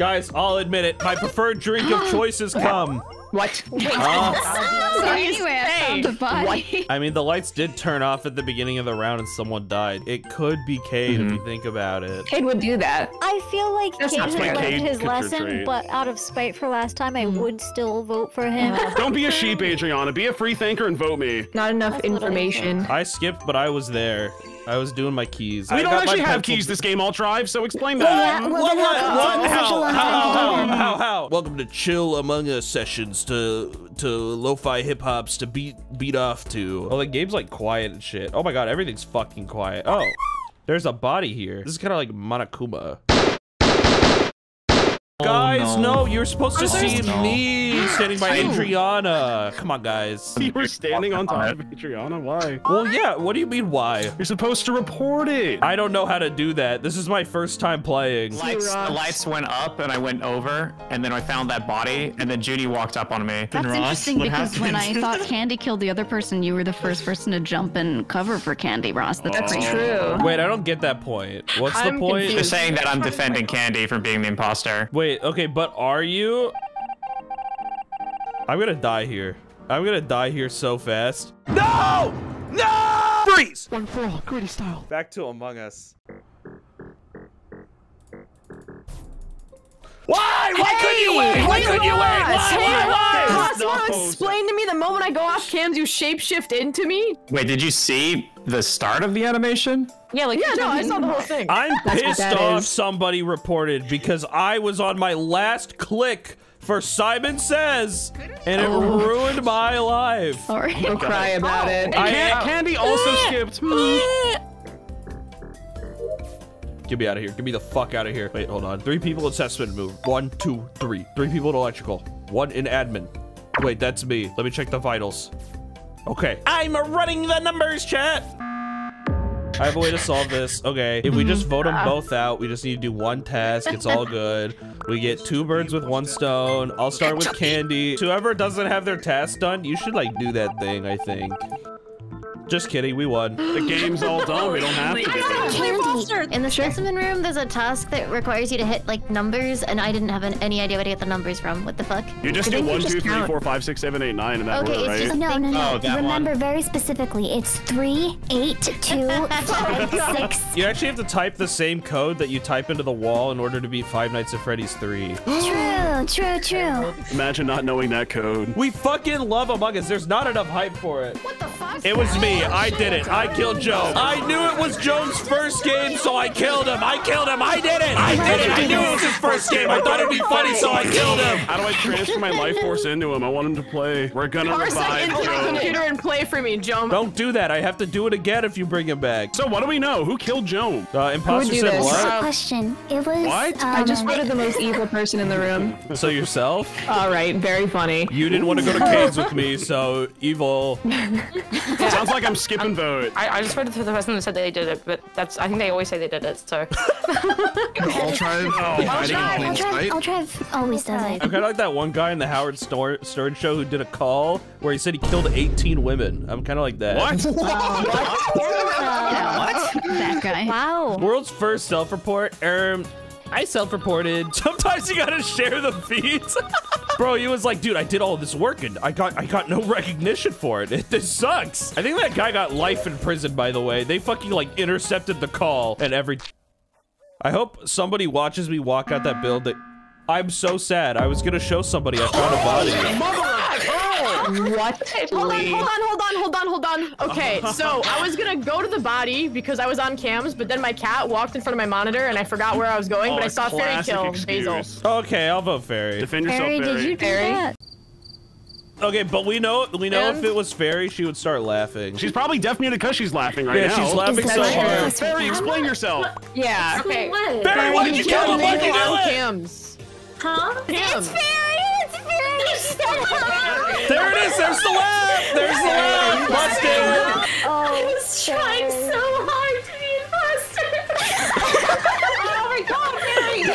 Guys, I'll admit it. My preferred drink of choice is cum. What? So anyway, I found the body. I mean, the lights did turn off at the beginning of the round and someone died. It could be Cade if you think about it. Cade would do that. I feel like Cade had learned his lesson, but out of spite for last time, I would still vote for him. Don't be a sheep, Adriana. Be a free thinker and vote me. Not enough information. I skipped, but I was there. I was doing my keys. We don't actually have keys this game, I'll drive, so explain that. How? Welcome to Chill Among Us sessions to lo-fi hip-hops to beat off to. Oh, the game's like quiet and shit. Oh my god, everything's fucking quiet. Oh, there's a body here. This is kind of like Monokuma. Guys, no, you're supposed to see me standing by Adriana. Come on, guys. You were standing on top of Adriana? Why? Well, yeah, what do you mean, why? You're supposed to report it. I don't know how to do that. This is my first time playing. The lights went up, and I went over, and then I found that body, and then Judy walked up on me. That's interesting because when I thought Candy killed the other person, you were the first person to jump and cover for Candy, Ross. That's true. Wait, I don't get that point. What's the point? Confused. They're saying that I'm defending Candy from being the imposter. Wait. Okay, but are you? I'm gonna die here. I'm gonna die here so fast. No! No! Freeze! One for all, gritty style. Back to Among Us. Why? Why couldn't you win? Why couldn't you win? Why? You want to explain to me the moment I go off cams, you shapeshift into me? Wait, did you see the start of the animation? Yeah, like yeah, no, I saw the whole thing. I'm pissed off. Somebody reported because I was on my last click for Simon Says, and it ruined my life. Sorry, don't cry about it. Candy also skipped. Get me out of here. Get me the fuck out of here. Wait, hold on. Three people assessment move. 1, 2, 3. Three people in electrical. 1 in admin. Wait, that's me. Let me check the vitals. Okay. I'm running the numbers, chat. I have a way to solve this. Okay, if we just vote them both out, we just need to do one task. It's all good. We get 2 birds with 1 stone. I'll start with Candy. Whoever doesn't have their task done, you should like do that thing, I think. Just kidding, we won. The game's all done, we don't have to do it. In the specimen room, there's a task that requires you to hit like numbers, and I didn't have any idea where to get the numbers from. What the fuck? You just do 1, 2, 3, 4, 5, 6, 7, 8, 9 in that order, right? Just, no. Oh, remember very specifically, it's 3, 8, 2, 5, 6. You actually have to type the same code that you type into the wall in order to beat Five Nights at Freddy's 3. True. Imagine not knowing that code. We fucking love Among Us. There's not enough hype for it. What the fuck? It was me. I did it. I killed Joe. I knew it was Joe's first game, so I killed him. I killed him. I did it. I did it. I knew it was his first game. I thought it'd be funny, so I killed him. How do I transfer my life force into him? I want him to play. We're gonna revive Joe. Into the computer and play for me, Joe. Don't do that. I have to do it again if you bring him back. So what do we know? Who killed Joe? Imposter said what? That's a question. It was. What? I just voted the most evil person in the room. So yourself? All right. Very funny. You didn't want to go to Cade's with me, so evil. Sounds like I'm skipping vote. I just voted for the person who said they did it, but that's. I think they always say they did it, so. I'll try. Always does it. I'm kind of like that one guy in the Howard Stern show who did a call where he said he killed 18 women. I'm kind of like that. What? What? That guy. Wow. World's first self-report. I self-reported. Sometimes you gotta share the feeds. Bro, he was like, dude, I did all this work and I got no recognition for it. This sucks. I think that guy got life in prison, by the way. They fucking like intercepted the call and every... I hope somebody watches me walk out that building. I'm so sad. I was gonna show somebody I found a body. What? Hey, hold on. Okay, so I was gonna go to the body because I was on cams, but then my cat walked in front of my monitor and I forgot where I was going, but I saw Fairy kill Basil. Okay, I'll vote Fairy. Defend yourself, Fairy. Did you do that? Okay, but we know if it was Fairy, she would start laughing. She's probably deaf muted because she's laughing right now. Yeah, she's laughing so hard. Fairy, explain yourself. Yeah, okay. Fairy, why did you kill him? Why'd you do it? Huh? It's Fairy! There it is! There's the laugh! There's the laugh! Busted! I was trying so hard to be busted! Oh my god,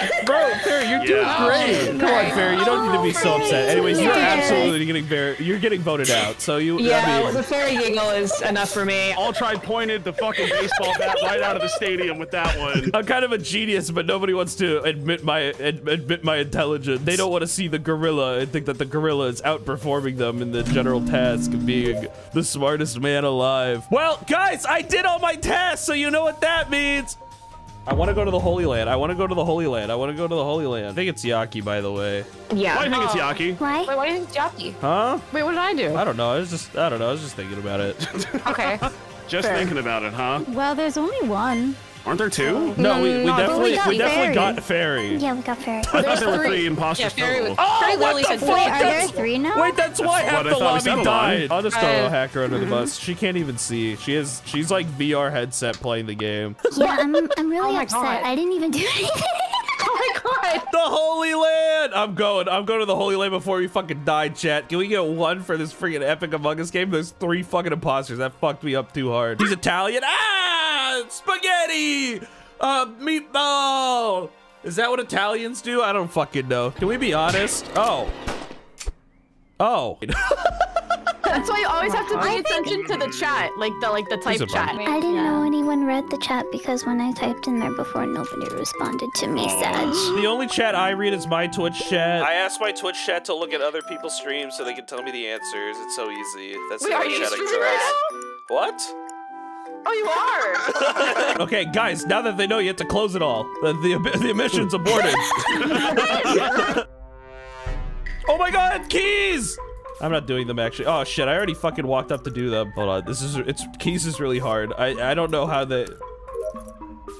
Mary! Bro, Farrah, you're doing great. Come on, Farrah, you don't need to be so upset. Anyways, you're absolutely getting voted out. So you. Yeah, well, the Farrah giggle is enough for me. I'll try pointed the fucking baseball bat right out of the stadium with that one. I'm kind of a genius, but nobody wants to admit my intelligence. They don't want to see the gorilla and think that the gorilla is outperforming them in the general task of being the smartest man alive. Well, guys, I did all my tasks, so you know what that means. I want to go to the Holy Land. I want to go to the Holy Land. I want to go to the Holy Land. I think it's Yaki, by the way. Yeah. Why do you think it's Yaki? Why? Wait, why do you think it's Yaki? Huh? Wait, what did I do? I don't know. I was just thinking about it. Okay. Just thinking about it, huh? Well, there's only one. Aren't there two? No, we definitely got Fairy. Yeah, we got Fairy. I thought there were three imposters. Yeah, oh, what the fuck? Wait, are there three now? Wait, that's why half the lobby died. I'll just throw a hacker under the bus. She can't even see. She's like VR headset playing the game. Yeah, I'm really upset. God. I didn't even do anything. Oh my God. The Holy Land. I'm going to the Holy Land before we fucking die, chat. Can we get one for this freaking epic Among Us game? There's three fucking imposters. That fucked me up too hard. He's Italian. Ah, spaghetti. Meatball. Is that what Italians do? I don't fucking know. Can we be honest? Oh. Oh. That's why you always have to pay attention to the chat, like the type chat. I didn't know anyone read the chat because when I typed in there before, nobody responded to me, Sag. The only chat I read is my Twitch chat. I asked my Twitch chat to look at other people's streams so they can tell me the answers. It's so easy. That's the only chat I can ask. What? Oh, you are! Okay, guys, now that they know, you have to close it all. The mission's aborted. Oh my God, keys! I'm not doing them actually. Oh shit, I already fucking walked up to do them. Hold on, keys is really hard. I don't know how they...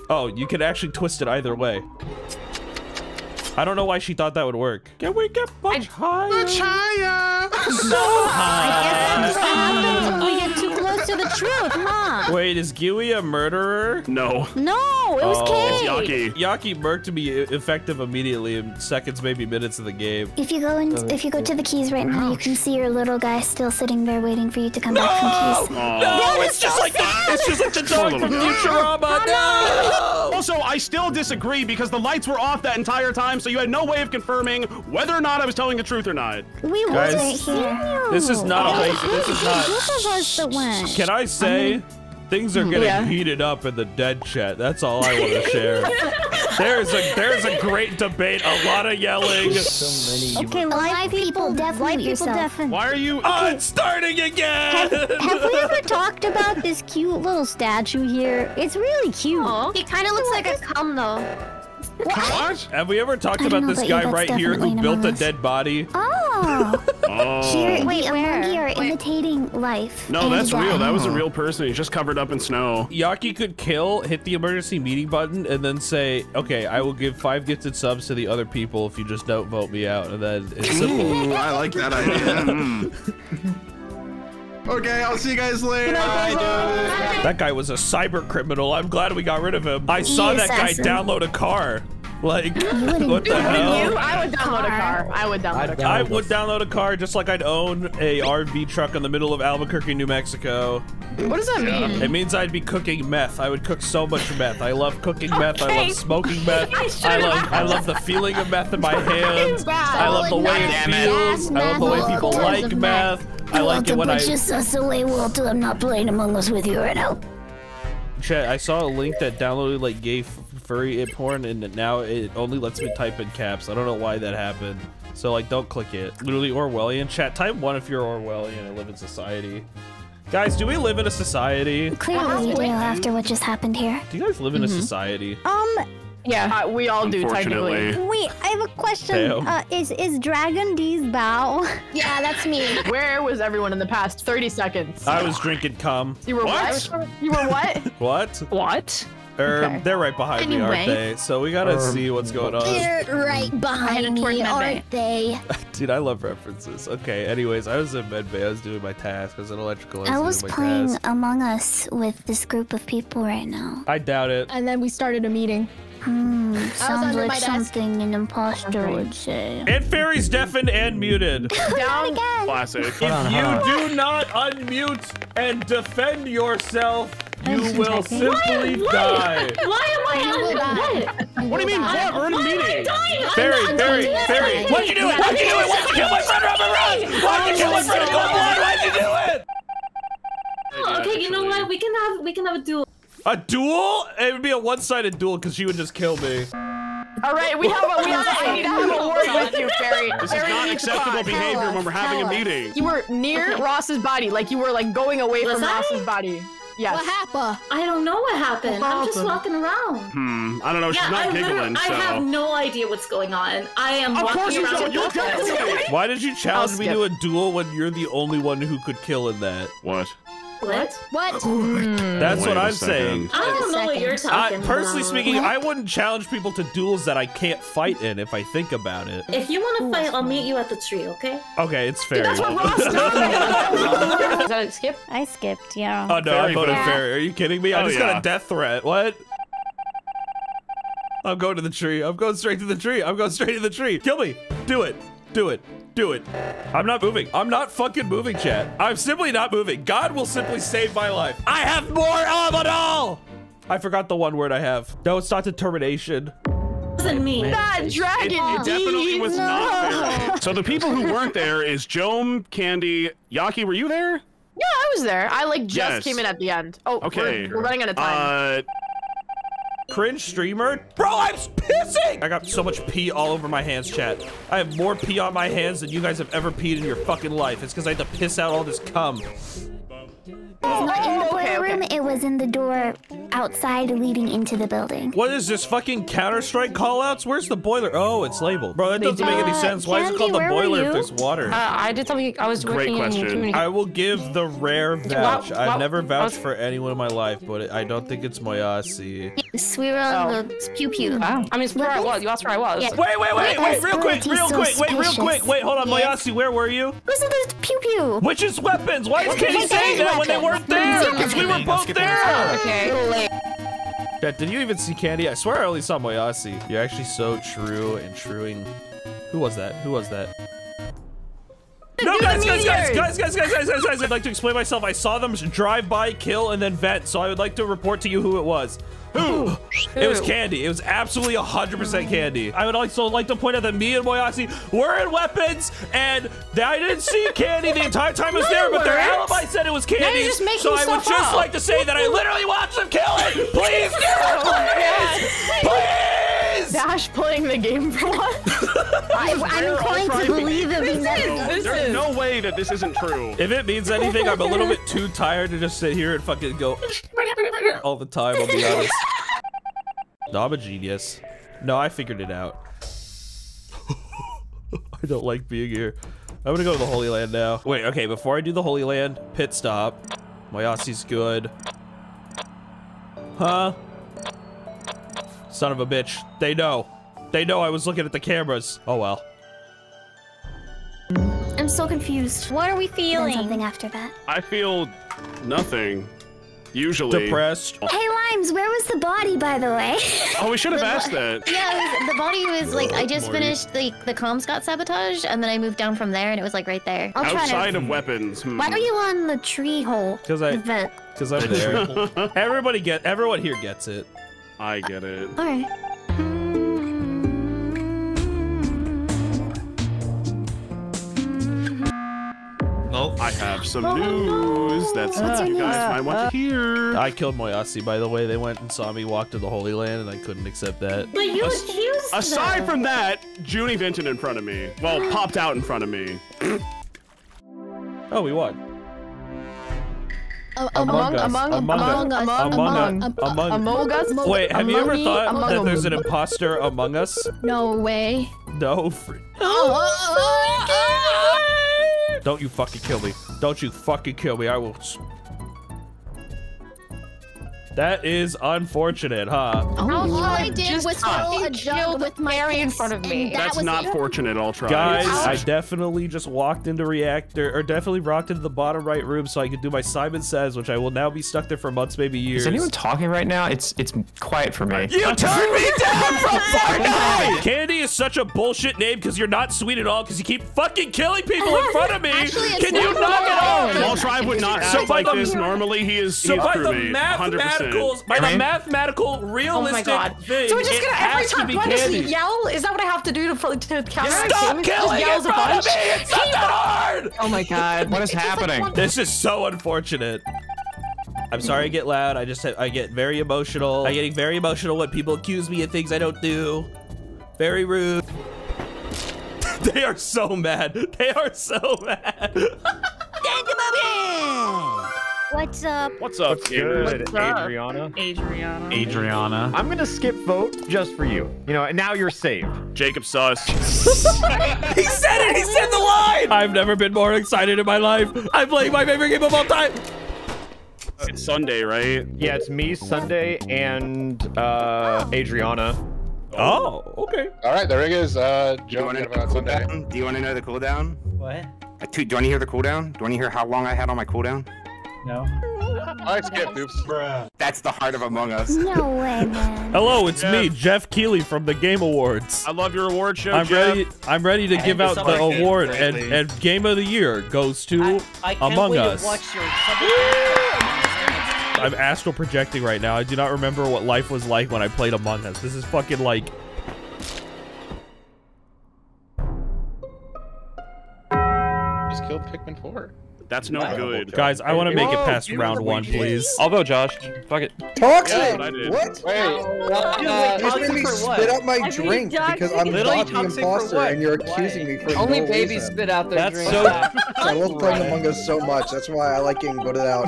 Oh, you can actually twist it either way. I don't know why she thought that would work. Can we get much higher? Much higher! So high! We get too close to the truth, huh? Wait, is Gui a murderer? No. No, it was Kay. It's Yaki. Yaki murked me effective immediately in seconds, maybe minutes of the game. If you go to the keys right now, you can see your little guy still sitting there waiting for you to come back from keys. No, it's just like the dog from Futurama. No. Also, I still disagree because the lights were off that entire time. So you had no way of confirming whether or not I was telling the truth or not. We wasn't here. This is not a place. This is not. Can I say, things are getting heated up in the dead chat. That's all I want to share. There's a great debate. A lot of yelling. So many. Okay, live people deafen. Why are you? Oh, it's starting again. Have we ever talked about this cute little statue here? It's really cute. Aww. He kind of looks like a cum though. What? Have we ever talked about this guy right here who built a dead body? Oh. Wait, we are imitating life. No, that's real. That was a real person. He's just covered up in snow. Yaki could hit the emergency meeting button, and then say, okay, I will give 5 gifted subs to the other people if you just don't vote me out. And then it's ooh, I like that idea. Okay, I'll see you guys later. Bye. That guy was a cyber criminal. I'm glad we got rid of him. I saw that guy download a car. Like, what the hell? I would download a car. I would download a car just like I'd own a RV truck in the middle of Albuquerque, New Mexico. What does that mean? It means I'd be cooking meth. I would cook so much meth. I love cooking meth. I love smoking meth. I love the feeling of meth in my hands. I love the way it feels. I love the way people like meth. I like it when I just away, Walter. I'm not playing Among Us with you right now. Chat, I saw a link that downloaded like gay furry porn, and now it only lets me type in caps. I don't know why that happened. So like, don't click it. Literally Orwellian. Chat, type 1 if you're Orwellian and live in society. Guys, do we live in a society? Clearly, we do after what just happened here. Do you guys live in a society? Yeah, we all do technically. Wait, I have a question. Is Dragon D's Bao? Yeah, that's me. Where was everyone in the past 30 seconds? I was drinking cum. You were what? You were what? What? What? Okay. They're right behind me, aren't they? So we gotta see what's going on. They're right behind me, aren't they? Dude, I love references. Okay, anyways, I was in med bay. I was doing my task. I was an electrical engineer. I was playing Among Us with this group of people right now. I doubt it. And then we started a meeting. Sounds like something an imposter would say. And Fairy's deafened and muted. Down again. Classic. If you do not unmute and defend yourself, You will simply die. Why am I? What do you mean? What? We're in a meeting. Barry, Barry. Why'd you do it? Why'd you do it? Why'd you kill my friend Robert Rose? Why'd you kill my friend Gold Blood? Why'd you do it? Oh, okay, you know what? We can have a duel. A duel? It would be a one-sided duel because she would just kill me. All right, I need to have a word with you, Barry. This is not acceptable behavior when we're having a meeting. You were near Ross's body, like you were like going away from Ross's body. Yes. What happened? I don't know what happened. I'm just walking around. I don't know. She's not giggling. I have no idea what's going on. I am walking around. Why did you challenge me to a duel when you're the only one who could kill in that? What? What? That's what I'm saying. I don't know what you're talking about. Personally speaking, I wouldn't challenge people to duels that I can't fight in if I think about it. If you want to fight, I'll meet you at the tree, okay? Okay, it's fair. Dude, that's what Ross does. Is that a skip? I skipped, yeah. Oh, no, I voted fair. Are you kidding me? I just got a death threat. What? I'm going to the tree. I'm going straight to the tree. I'm going straight to the tree. Kill me. Do it. Do it. Do it. I'm not moving. I'm not fucking moving, chat. I'm simply not moving. God will simply save my life. I have more Almanol! I forgot the one word I have. No, it's not determination. Wasn't me. That dragon. It definitely was not fair. So the people who weren't there is Joam, Candy, Yaki. Were you there? Yeah, I was there. I like just came in at the end. Oh, okay. We're running out of time. Cringe streamer? Bro, I'm pissing! I got so much pee all over my hands, chat. I have more pee on my hands than you guys have ever peed in your fucking life. It's because I had to piss out all this cum. It's not in the playroom, it was in the door outside leading into the building. What is this, fucking Counter-Strike callouts? Where's the boiler? Oh, it's labeled. Bro, that doesn't make any sense. Why is it called the boiler if there's water? I did something, I was working in community. I will give the rare vouch. I've never vouched for anyone in my life, but I don't think it's Moyasi. Yes, we were on the pew pew. Wow. I mean, it's where I was, you asked where I was. Wait, real quick, wait, hold on, Moyasi, where were you? Who's in the pew pew? Witches' weapons, why is Kitty saying that when they were there, because we were both there! Okay. Dad, did you even see Candy? I swear I only saw Moyasi. You're actually so true and truing. Who was that? Who was that? No, guys, I'd like to explain myself. I saw them drive by, kill, and then vent, so I would like to report to you who it was. Who? It was Candy. It was absolutely 100% Candy. I would also like to point out that me and Moyasi were in weapons, and I didn't see Candy the entire time I was there, but their alibi said it was Candy. So I would just like to say that I literally watched them kill it. Please, please! Dash playing the game for once. I'm inclined to believe him. There's no way that this isn't true. If it means anything, I'm a little bit too tired to just sit here and fucking go all the time, I'll be honest. No, I'm a genius. No, I figured it out. I don't like being here. I'm gonna go to the Holy Land now. Wait, okay, before I do the Holy Land, pit stop. Moyasi's good. Huh? Son of a bitch. They know. They know I was looking at the cameras. Oh, well. I'm so confused. What are we feeling? Something after that. I feel nothing. Usually. Depressed. Hey, Limes, where was the body, by the way? Oh, we should have asked that. Yeah, the body was like, I just finished the comms got sabotaged, and then I moved down from there, and it was like right there. Outside of weapons. Why are you on the tree hole? Because I'm there. Everyone here gets it. I get it. All right. Oh, I have some news. That's what you guys might want to hear. I killed Moyasi, by the way. They went and saw me walk to the Holy Land, and I couldn't accept that. But you accused them. Aside from that, Junie vented in front of me. Well, popped out in front of me. Oh, we won. Among Us. Wait, have you ever thought that there's an imposter among us? No way. No. Don't you fucking kill me. Don't you fucking kill me. I will. That is unfortunate, huh? Oh, all I did was throw a jug with my fairy in front of me. That's not fortunate, I'll try. Guys, I definitely just walked into Reactor, or definitely rocked into the bottom right room so I could do my Simon Says, which I will now be stuck there for months, maybe years. Is anyone talking right now? It's quiet for me. You turned me down from Fortnite! Candy is such a bullshit name because you're not sweet at all because you keep fucking killing people in front of me. Actually, can you knock it off? I'll try would not act like this. Normally, he is by the mathematical, realistic thing, so we're just gonna every time do I just yell? Is that what I have to do to counter? Stop killing in front of me! It's not that hard! Oh my god. What is happening? Like this is so unfortunate. I'm sorry I get loud. I get very emotional. I'm getting very emotional when people accuse me of things I don't do. Very rude. They are so mad. They are so mad. What's up? What's up? What's good? What's up? Adriana. Adriana. Adriana. I'm gonna skip vote just for you. You know, and now you're saved. Jacob Sauce. He said it! He said the line! I've never been more excited in my life. I'm playing my favorite game of all time. It's Sunday, right? Yeah, it's me, Sunday, and Adriana. Oh, okay. All right, there it is. Do you want to know the cooldown? Do you want to know the cooldown? What? Do you want to hear the cooldown? Do you want to hear how long I had on my cooldown? No. I skipped, oops. That's the heart of Among Us. No way, man. Hello, it's me, Jeff Keighley from the Game Awards. I love your award show, I'm ready to give out the award, and Game of the Year goes to Among Us. To watch I'm astral projecting right now. I do not remember what life was like when I played Among Us. This is fucking like... Just killed Pikmin 4. That's no good. Guys, I want to make it past round one, please. I'll vote, Josh. Fuck it. Toxic! Yeah, what? Wait. You made me spit out my drink because I'm not the imposter and you're accusing me for only babies spit out their drink. That's so... I love playing Among Us so much. That's why I like getting voted out.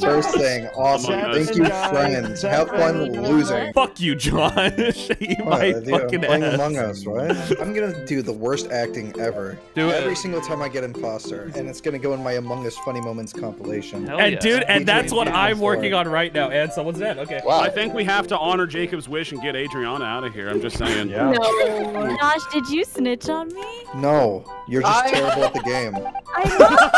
First thing. Awesome. Thank you, friends. Have fun losing. Fuck you, Josh. You might fucking playing Among Us, right? I'm going to do the worst acting ever. Do it. Every single time I get imposter. And it's going to go in my Among Us Funny Moments compilation. Hell and yeah. Dude, and that's what I'm working on right now. And someone's dead. Okay. Wow. I think we have to honor Jacob's wish and get Adriana out of here. I'm just saying. Yeah. No. Josh, did you snitch on me? No. You're just terrible at the game. I know.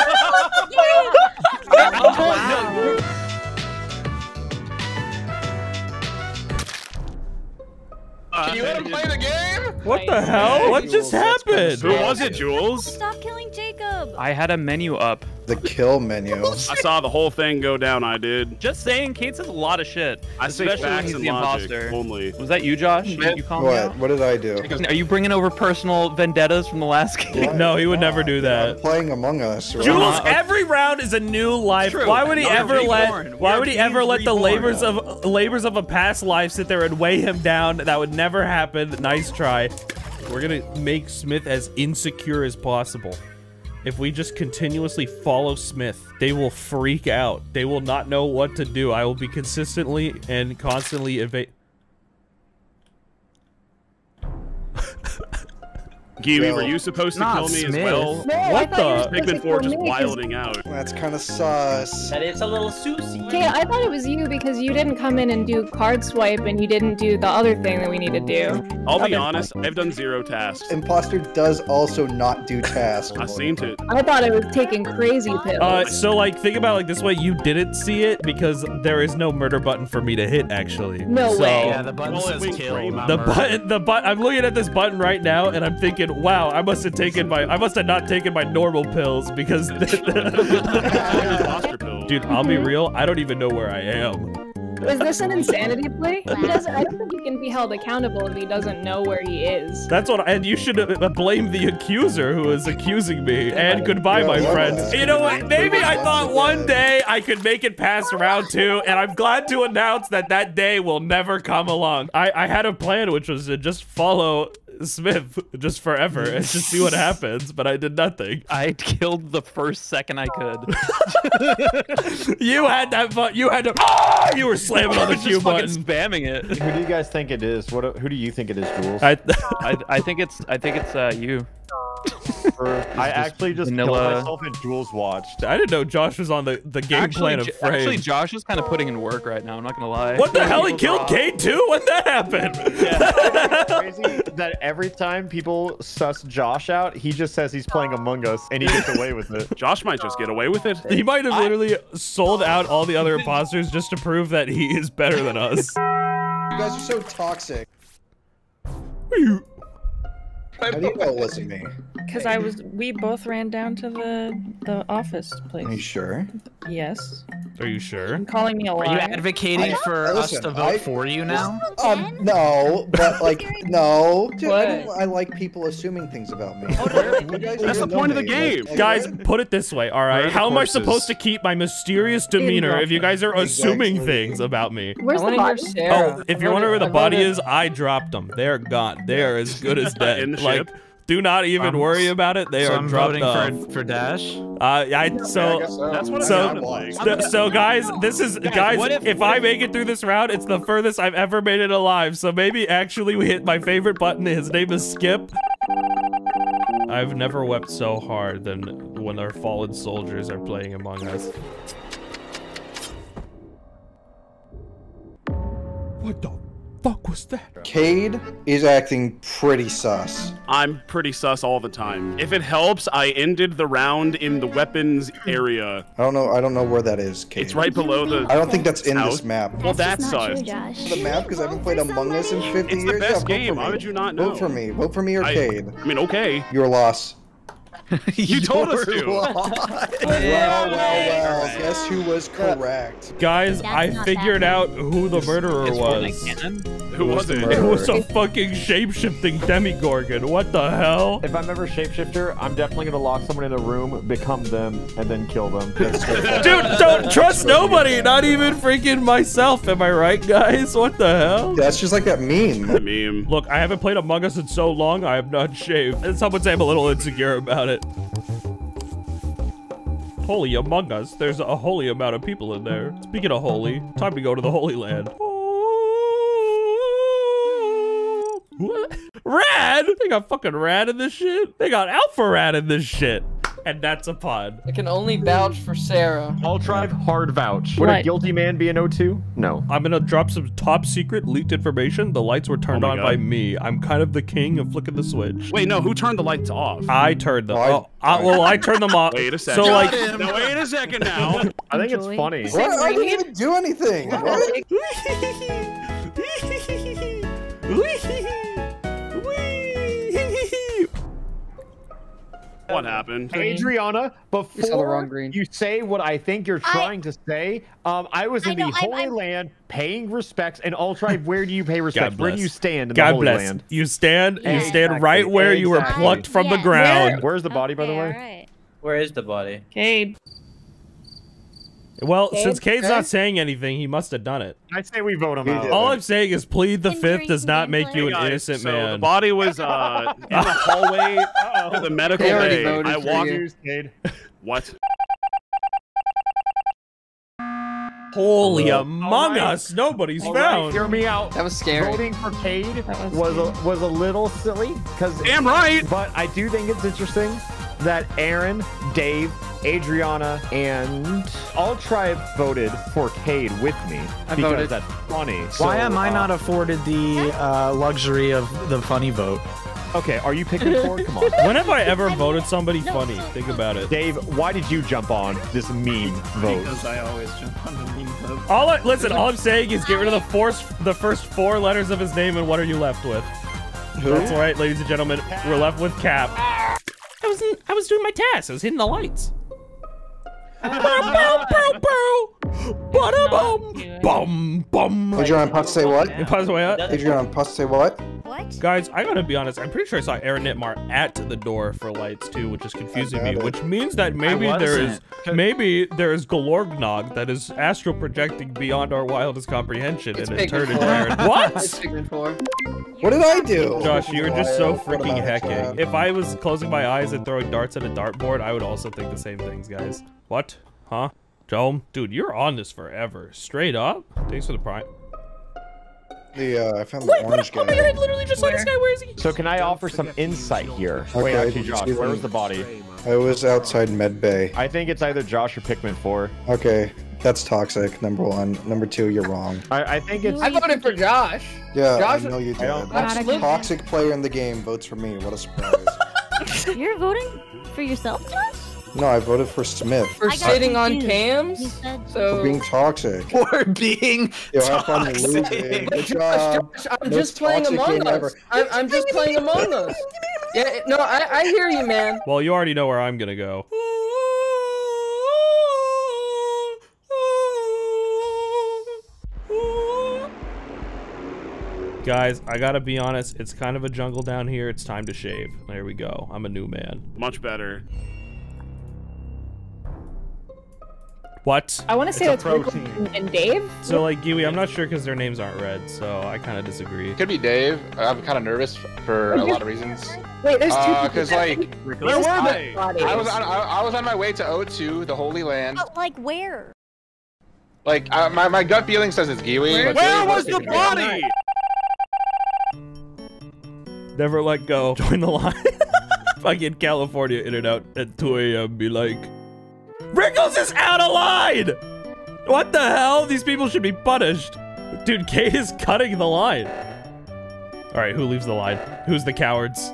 Can you let him play the game? What the hell? What just happened? Who was it, Jules? Stop killing Jacob. I had a menu up. The kill menu. I saw the whole thing go down, I did. Just saying, Kate says a lot of shit. I say facts and logic only. Was that you, Josh? You call me out? What did I do? Are you bringing over personal vendettas from the last game? What? No, he would never do that. I'm playing Among Us. Right? Jules, every round is a new life. Why would he ever let? Why would he ever let the labors of a past life sit there and weigh him down? That would never happen. Nice try. We're gonna make Smith as insecure as possible. If we just continuously follow Smith, they will freak out. They will not know what to do. I will be consistently and constantly evade. Gee, were you supposed to kill me as well? No, what the? Pikmin 4 just wilding out. That's kind of sus. That is a little susy. Okay, I thought it was you because you didn't come in and do card swipe and you didn't do the other thing that we need to do. I'll be honest, I've done zero tasks. Imposter does also not do tasks. I seemed to. I thought it was taking crazy pills. So like, think about like this way, you didn't see it because there is no murder button for me to hit actually. No way. Yeah, the button says kill. I'm looking at this button right now and I'm thinking, wow, I must have not taken my normal pills because. Dude, I'll be real. I don't even know where I am. Is this an insanity play? I don't think he can be held accountable if he doesn't know where he is. That's what. And you should blame the accuser who is accusing me. And goodbye, my friends. You know what? Maybe I thought one day I could make it past round two, and I'm glad to announce that that day will never come along. I had a plan, which was to just follow Smith just forever and just see what happens, but I did nothing. I killed the first second I could. You had that button. You had to. Oh, you were slamming on the Q button, spamming it. Who do you guys think it is? Who do you think it is, Jules? I think it's you. I actually just killed myself and Jules watched. I didn't know Josh was on the game plan of Frame. Actually, Josh is kind of putting in work right now. I'm not going to lie. What the hell? He killed Kate too? When that happened? Yeah. Crazy that every time people suss Josh out, he just says he's playing Among Us and he gets away with it. Josh might just get away with it. He might have literally sold out all the other imposters just to prove that he is better than us. You guys are so toxic. How do you know it wasn't me? Because I was. We both ran down to the office place. Are you sure? Yes. Are you sure? I'm calling me a liar. Are you advocating for us to vote for you now? No, but like, no. Dude, I like people assuming things about me. That's the point of the game. Like, guys, put it this way, all right? How am I supposed to keep my mysterious demeanor if you guys are assuming things about me? Where's the body? Oh, if you're wondering where the body is, I dropped them. They're gone. They're as good as dead. Like, do not even worry about it. They are dropping for Dash. So guys, if I make it through this round, it's the furthest I've ever made it alive. So maybe actually we hit my favorite button. His name is Skip. I've never wept so hard than when our fallen soldiers are playing Among Us. What the fuck was that? Cade is acting pretty sus. I'm pretty sus all the time. If it helps, I ended the round in the weapons area. I don't know where that is, Cade. It's right below the I don't think that's in this map. Well, that's sus. The map, because I haven't played Among Us in 50 years. It's the best game. How did you not know? Vote for me. Vote for me or Cade. I mean, okay. Your loss. You told us to. Well. Guess who was correct. Guys, I figured out who the murderer was. Who was it? It was a fucking shape-shifting demigorgon. What the hell? If I'm ever shapeshifter, I'm definitely gonna lock someone in a room, become them, and then kill them. Dude, don't trust nobody, not even freaking myself. Am I right, guys? What the hell? Yeah, that's just like that meme. The meme. Look, I haven't played Among Us in so long, I have not shaved. And some would say I'm a little insecure about it. Holy Among Us, there's a holy amount of people in there. Speaking of holy, time to go to the Holy Land. What? Rad? They got fucking Rad in this shit? They got Alpharad in this shit. And that's a pod. I can only vouch for Sarah. I'll try hard vouch. Would a guilty man be an O2? No. I'm gonna drop some top secret leaked information. The lights were turned on by me. I'm kind of the king of flicking the switch. Wait, no, who turned the lights off? I turned them off. I turned them off. Wait a second. So like, no, wait a second now. I think it's funny. What? I didn't even do anything. What happened? Adriana, before you say what I think you're trying to say, I was in the Holy Land paying respects, and Ultribe, where do you pay respects? Where do you stand in the Holy Land? You stand right where you were plucked from the ground. Where's the body, by the way? Right. Where is the body? Cade. Well, since Cade's not saying anything, he must have done it. I say we vote him out. All I'm saying is plead the fifth does not make you an innocent man. So the body was in the hallway to the medical bay. I walked. What? Holy Among Us! Nobody's found. Hear me out. That was scary. Voting for Cade was a little silly because damn right. But I do think it's interesting that Aaron, Dave, Adriana, and Ultribe voted for Cade with me because that's funny. Why am I not afforded the luxury of the funny vote? Okay, are you picking Ford? Come on. When have I ever voted somebody funny? Think about it. Dave, why did you jump on this meme vote? Because I always jump on the meme vote. All I'm saying is get rid of the first four letters of his name, and what are you left with? Who? That's right, ladies and gentlemen. Cap. We're left with Cap. I was doing my task. I was hitting the lights. Adrian Potts say what? Adrian Potts say what? What? Guys, I gotta be honest. I'm pretty sure I saw Aaron Nitmar at the door for lights too, which is confusing me. Which means that maybe there is Galorgnog that is astral projecting beyond our wildest comprehension and it turned into Aaron. What? What did I do? Josh, you were just so freaking hecking. If I was closing my eyes and throwing darts at a dartboard, I would also think the same things, guys. What? Huh? Dome? Dude, you're on this forever. Straight up? Thanks for the prime. I found the orange guy. Oh my God, I literally just saw this guy. Where is he? So can I offer some insight here? Okay, wait, actually, Josh, where was the body? I was outside Med Bay. I think it's either Josh or Pikmin 4. Okay, that's toxic, number one. Number two, you're wrong. I think it's... I voted for Josh. Yeah, Josh, I know you did. Absolutely. Toxic player in the game votes for me. What a surprise. You're voting for yourself, Josh? No, I voted for Smith. For sitting on cams? So... For being toxic. For being toxic. Good job. Josh, I'm just playing Among Us. I'm just playing Among Us. Yeah, no, I hear you, man. Well, you already know where I'm gonna go. Guys, I gotta be honest, it's kind of a jungle down here. It's time to shave. There we go. I'm a new man. Much better. What? I want to say that's protein. Rick and Dave. So like Kiwi, I'm not sure because their names aren't read, so I kind of disagree. Could be Dave. I'm kind of nervous for a lot of reasons. Wait, there's two people. Because like, where were they? I was on my way to O2, the Holy Land. But like where? Like my gut feeling says it's Kiwi. Where was the body? Never let go. Join the line. Fucking California in and out at 2 a.m. Be like. Rickles is out of line! What the hell? These people should be punished. Dude, Kate is cutting the line. All right, who leaves the line? Who's the cowards?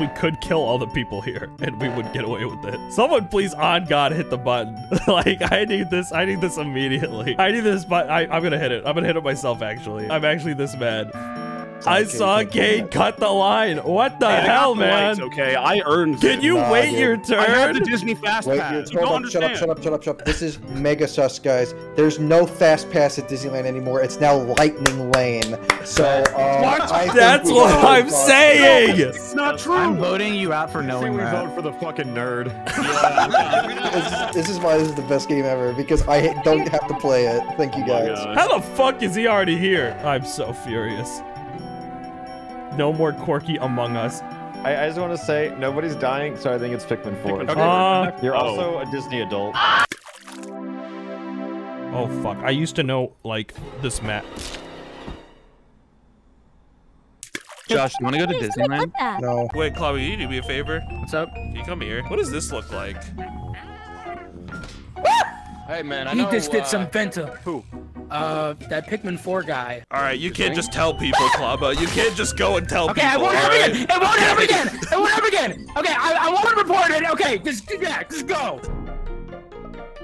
We could kill all the people here and we would get away with it. Someone please, on God, hit the button. Like, I need this immediately. I need this, but I'm gonna hit it. I'm gonna hit it myself, actually. I'm actually this mad. I saw Kate cut the line. What the hell, man? Okay, I earned it. Can you wait your turn? I have the Disney Fast Pass. You don't understand. Shut up, shut up, shut up. This is mega sus, guys. There's no Fast Pass at Disneyland anymore. It's now Lightning Lane. So, that's what I'm saying. It's not true. I'm voting you out for knowing that. We vote for the fucking nerd. This is why this is the best game ever, because I don't have to play it. Thank you, guys. How the fuck is he already here? I'm so furious. No more quirky Among Us. I just want to say, nobody's dying, so I think it's Pikmin 4. Okay. You're also a Disney adult. Oh, fuck. I used to know, like, this map. Josh, you want to go to Disneyland? No. Wait, Chloe, you do me a favor. What's up? Can you come here? What does this look like? Hey, man, I know, just did some Venta. Who? That Pikmin 4 guy. All right, you can't just tell people, Klaba. You can't just go and tell people. Okay, it won't happen again. It won't happen again. It won't happen again. Okay, I want to report it. Okay, just go.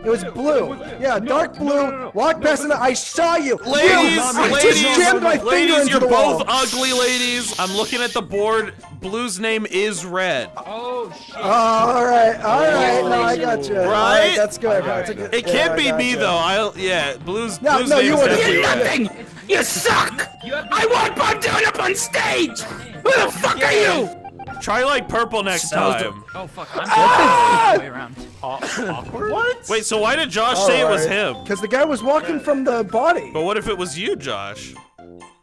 It was blue. Yeah, dark blue. No. Walk past and I saw you. Ladies, I just jammed my finger into the wall. You're both ugly, ladies. I'm looking at the board. Blue's name is red. Oh shit. All right, all right. No, I got you. Right? Right, that's good. Right. It can't be me though. Blue's. No, blue's no, you wouldn't. You're nothing. You suck. I want Bondone up on stage. Who the fuck are you? Try like purple next time. Oh fuck! I'm way around. Awkward. What? Wait, so why did Josh say it was him? Because the guy was walking from the body. But what if it was you, Josh?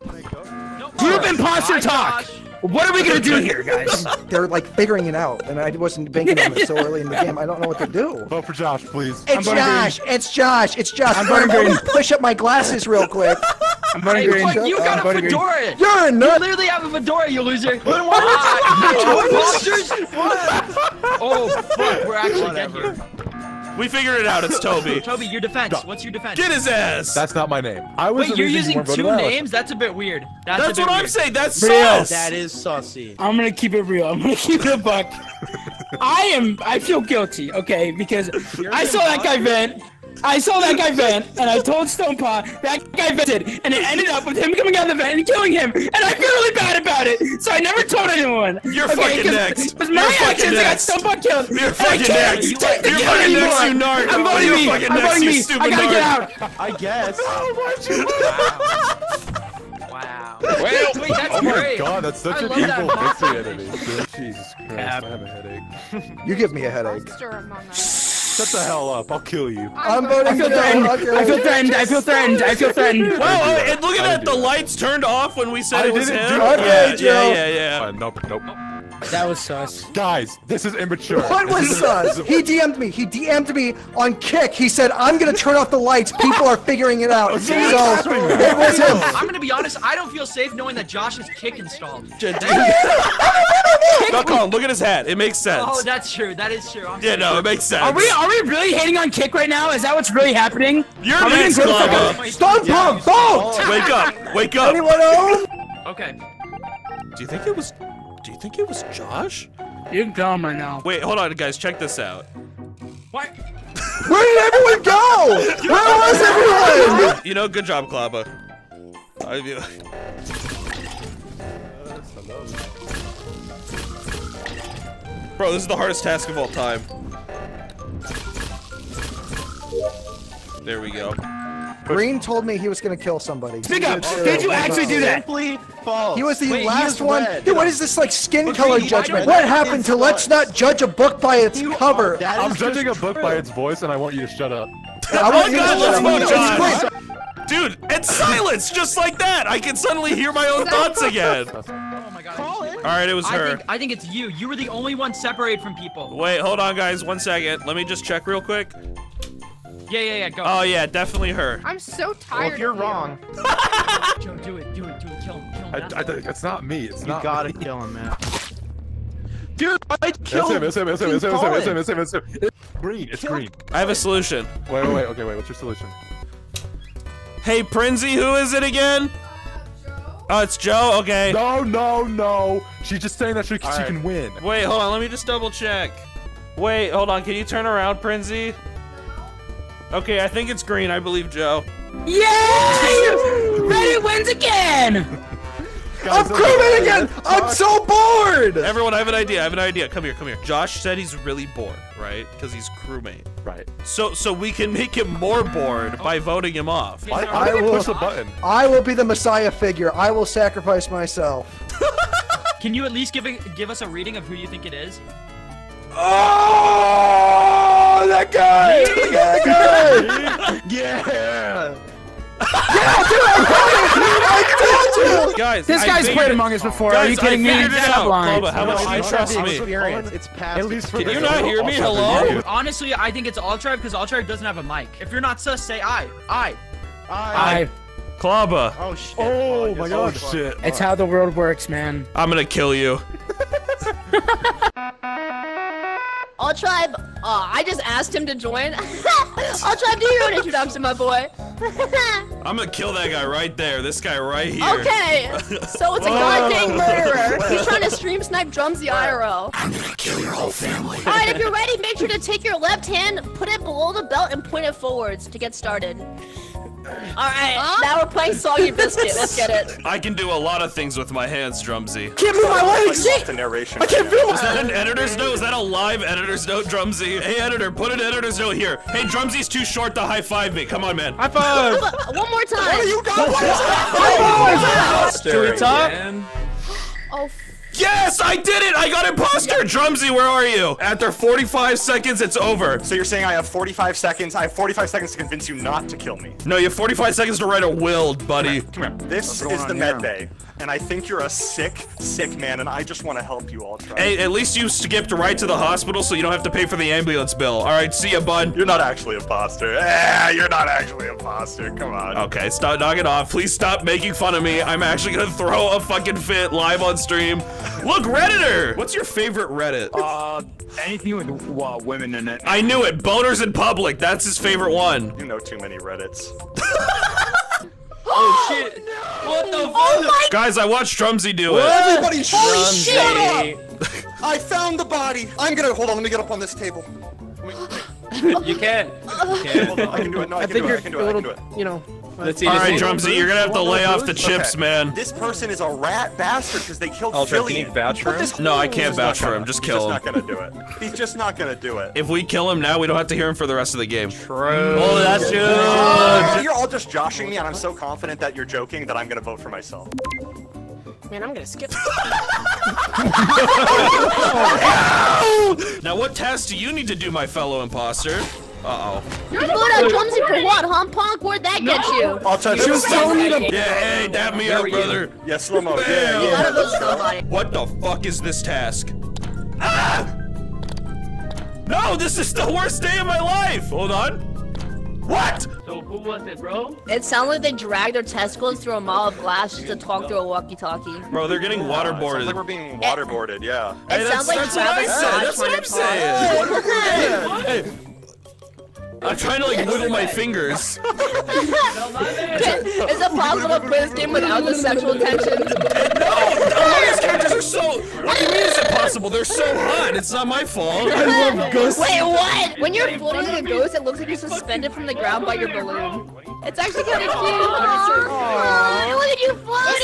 Group imposter talk. Gosh. What are we gonna do here, guys? They're like figuring it out, and I wasn't banking on it so early in the game. I don't know what to do. Vote for Josh, please. It's Josh. It's Josh. It's Josh. I'm voting green. Push up my glasses real quick. I'm voting green. You got a fedora. You're a nut. You literally have a fedora, you loser. Oh fuck, we're actually dead here. We figured it out. It's Toby. Toby, your defense. What's your defense? Get his ass. That's not my name. Wait, you're using two names? That's a bit weird. That's what I'm saying. That's sauce. That is saucy. I'm gonna keep it real. I'm gonna keep it a buck. I feel guilty, okay, because I saw that guy vent. I saw that guy vent, and I told Stonepaw that guy vented, and it ended up with him coming out of the vent and killing him, and I feel really bad about it, so I never told anyone. You're fucking next. Because my actions got Stonepaw killed. You're fucking next. You're fucking next, you nerd. I'm voting me. I'm voting me. I gotta get out. I guess. No, why'd you move? Wow. Well, wait, that's oh great. My god, that's such an evil victory enemy. Jesus Christ, I have a headache. You give me a headache. Shut the hell up! I'll kill you. I'm voting. I feel threatened. I feel threatened. Wow! And look at that. The lights turned off when we said it was him. Yeah, yeah, yeah. Nope. That was sus. Guys, this is immature. What was sus? He DM'd me. He DM'd me on KICK. He said, I'm going to turn off the lights. People are figuring it out. So, it was him. I'm going to be honest. I don't feel safe knowing that Josh has KICK installed. Duck on, look at his hat. It makes sense. Oh, that's true. That is true. I'm sorry. It makes sense. Are we really hating on KICK right now? Is that what's really happening? You're being Stone Pump! Vote! Wake up! Wake up! Anyone else? Okay. Do you think it was Josh? You can call him right now. Wait, hold on, guys. Check this out. What? Where did everyone go? Where was everyone? You know, good job, Klaba. I mean, bro, this is the hardest task of all time. There we go. Green told me he was gonna kill somebody. Speak up! Did you actually do that? Simply false. He was the last one. Dude, what is this like skin color judgment? What happened to let's not judge a book by its cover? I'm judging a book by its voice, and I want you to shut up. I want you to shut up. Dude, it's silence just like that. I can suddenly hear my own thoughts again. Oh my god. All right, it was her. I think it's you. You were the only one separated from people. Wait, hold on, guys. 1 second. Let me just check real quick. Yeah, go. Oh, yeah, definitely her. I'm so tired. Well, if you're wrong. Joe, do it, kill him. It's not me, it's not me. You gotta kill him, man. Dude, I killed him. It's him. It's green. I have a solution. Wait, what's your solution? Hey, Prinzy, who is it again? Joe. Oh, it's Joe? Okay. No. She's just saying that she can win. Wait, hold on, let me just double check. Wait, hold on, can you turn around, Prinzy? Okay, I think it's green. I believe Joe. Yay! Reddit wins again! I'm crewman again! I'm so bored! Everyone, I have an idea. Come here. Josh said he's really bored, right? Because he's crewmate. Right. So we can make him more bored by voting him off. I will push the button. I will be the messiah figure. I will sacrifice myself. Can you at least give us a reading of who you think it is? Oh, that guy! That guy! Yeah! Dude, I told you! Guys, this guy's played Among Us before. Guys, are you kidding me? Boba, how much do you trust me? It's past. Can you not hear me? Hello? Honestly, I think it's Altribe because Altribe doesn't have a mic. If you're not sus, say I. I. Klaba. Oh, shit. Oh, my god. Shit. It's how the world works, man. I'm gonna kill you. Altribe, I just asked him to join. Altribe, do your own introduction, my boy. I'm gonna kill that guy right there. This guy right here. Okay, so it's a goddamn murderer. He's trying to stream snipe Drumsy IRL. I'm gonna kill your whole family. All right, if you're ready, make sure to take your left hand, put it below the belt, and point it forwards to get started. All right, now we're playing Soggy Biscuit. Let's get it. I can do a lot of things with my hands, Drumsy. Can't move my legs. The narration. I can't feel it. Is that an editor's note? Is that a live editor's note, Drumsy? Hey, editor, put an editor's note here. Hey, Drumsy's too short to high five me. Come on, man. High five. One more time. What are you guys? Do we talk? Oh. Yes, I did it! I got imposter! Drumsy, where are you? After 45 seconds, it's over. So you're saying I have 45 seconds? I have 45 seconds to convince you not to kill me. No, you have 45 seconds to write a will, buddy. Come here. This is the med bay, and I think you're a sick, sick man, and I just want to help you all. Hey, at least you skipped right to the hospital, so you don't have to pay for the ambulance bill. All right, see ya, bud. You're not actually a imposter. You're not actually a imposter. Come on. Okay, stop. Knock it off. Please stop making fun of me. I'm actually gonna throw a fucking fit live on stream. Look, Redditor! What's your favorite Reddit? Anything with women in it. I knew it! Boners in public, that's his favorite one. You know too many Reddits. Oh shit! No. What the fuck? Oh, guys, I watched Drumsy do it. Everybody, shut up! I found the body! Hold on, let me get up on this table. You can. Hold on, I can do it. No, I can do it. You know. Alright, Drumsy, you're gonna have to lay off the chips, man. This person is a rat bastard because they killed Philly. Can you vouch for him? No, I can't vouch for him. Just kill him. He's just not gonna do it. He's just not gonna do it. If we kill him now, we don't have to hear him for the rest of the game. True. Oh, that's true. You're all just joshing me, and I'm so confident that you're joking that I'm gonna vote for myself. Man, I'm gonna skip. Now, what tasks do you need to do, my fellow imposter? Uh-oh. You voted on Drumsy for what, huh, punk? Where'd that get you? I'll touch you. She was telling you to- Yeah, hey, dab me up, brother. Yeah, slow-mo. Yeah, yeah. What the fuck is this task? Ah! No, this is the worst day of my life! Hold on. What? So who was it, bro? It sounded like they dragged their testicles through a mile of glass just to talk through a walkie-talkie. Bro, they're getting waterboarded. It sounds like we're being waterboarded, yeah. Hey, it sounds like that's what I'm saying! Hey, I'm trying to, like, wiggle my fingers. Is it possible to play this game without the sexual tension? No! These characters are so... What do you mean is it possible? They're so hot. It's not my fault. I love ghosts. Wait, what? When you're floating like a ghost, it looks like you're suspended from the ground by your balloon. It's actually kind of cute. Aww. Look at you floating.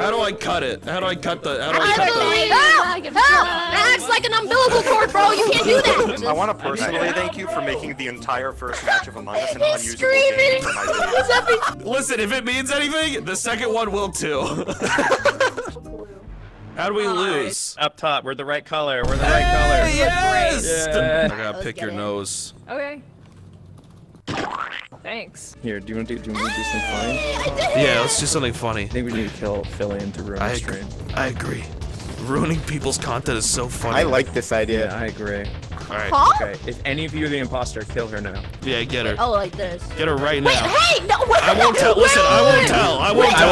How do I cut it? How do I cut the... How do I cut the... Help! Help! That's like an umbilical cord, bro. You can't do that. I want to personally thank you for making the entire first match of Among Us an unusable game for my team. Listen, if it means anything, the second one will too. How do we lose? Up top, we're the right color. We're the right color. Yes! Yeah. I gotta pick your nose. Okay. Thanks. Here, do you want to do something funny? Yeah, let's do something funny. I think we need to kill Fillion to ruin the stream. I agree. Ruining people's content is so funny. I like this idea. Yeah, I agree. Alright. Huh? Okay. If any of you are the imposter, kill her now. Yeah, get her. Oh, like this. Get her right now. Wait, hey! No, wait, I won't tell. Listen, I won't tell. I won't tell.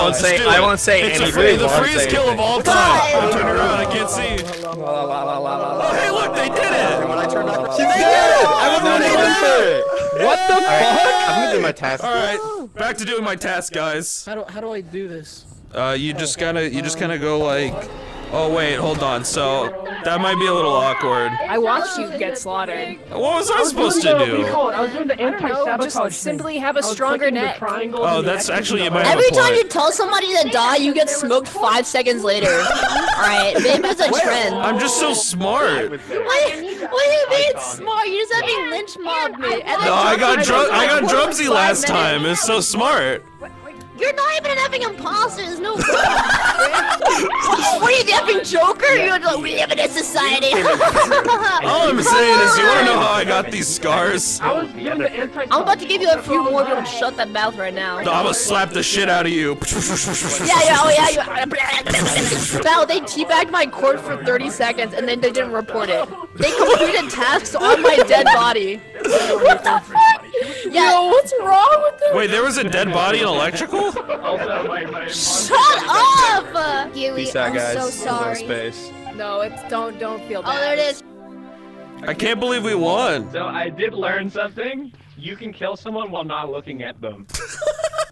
I won't say anything. It's the freest kill of all time. I turn around, I can't see. Oh, hey, look, they did it! When I turned back around, she did it! I was not even for it! What the fuck? I'm gonna do my task. Alright, back to doing my task, guys. How do I do this? You just kinda go like... Oh wait, hold on, so that might be a little awkward. I watched you get slaughtered. What was I supposed to do? I was doing the anti-sabotage. Just simply have a stronger neck. Oh, that's actually, you might have a point. Every time you tell somebody to die, you get smoked 5 seconds later. Alright, maybe it's a trend. I'm just so smart. What do you mean smart? You're just having lynch mob me. No, I got Drumsy last time, it's so smart. You're not even an effing imposter, there's no way. What are you, the effing joker? You're like, we live in a society. All I'm saying is, you wanna know how I got these scars? I'm about to give you a few more if you don't shut that mouth right now. No, I'm gonna slap the shit out of you. Yeah. Val, they teabagged my court for 30 seconds and then they didn't report it. They completed tasks on my dead body. What the fuck? Yeah. Yo, what's wrong with this? Wait, there was a dead body in electrical? Shut up! Huey, I'm guys. So sorry. Space. No, it's don't feel bad. Oh, there it is. I can't believe we won. So I did learn something. You can kill someone while not looking at them.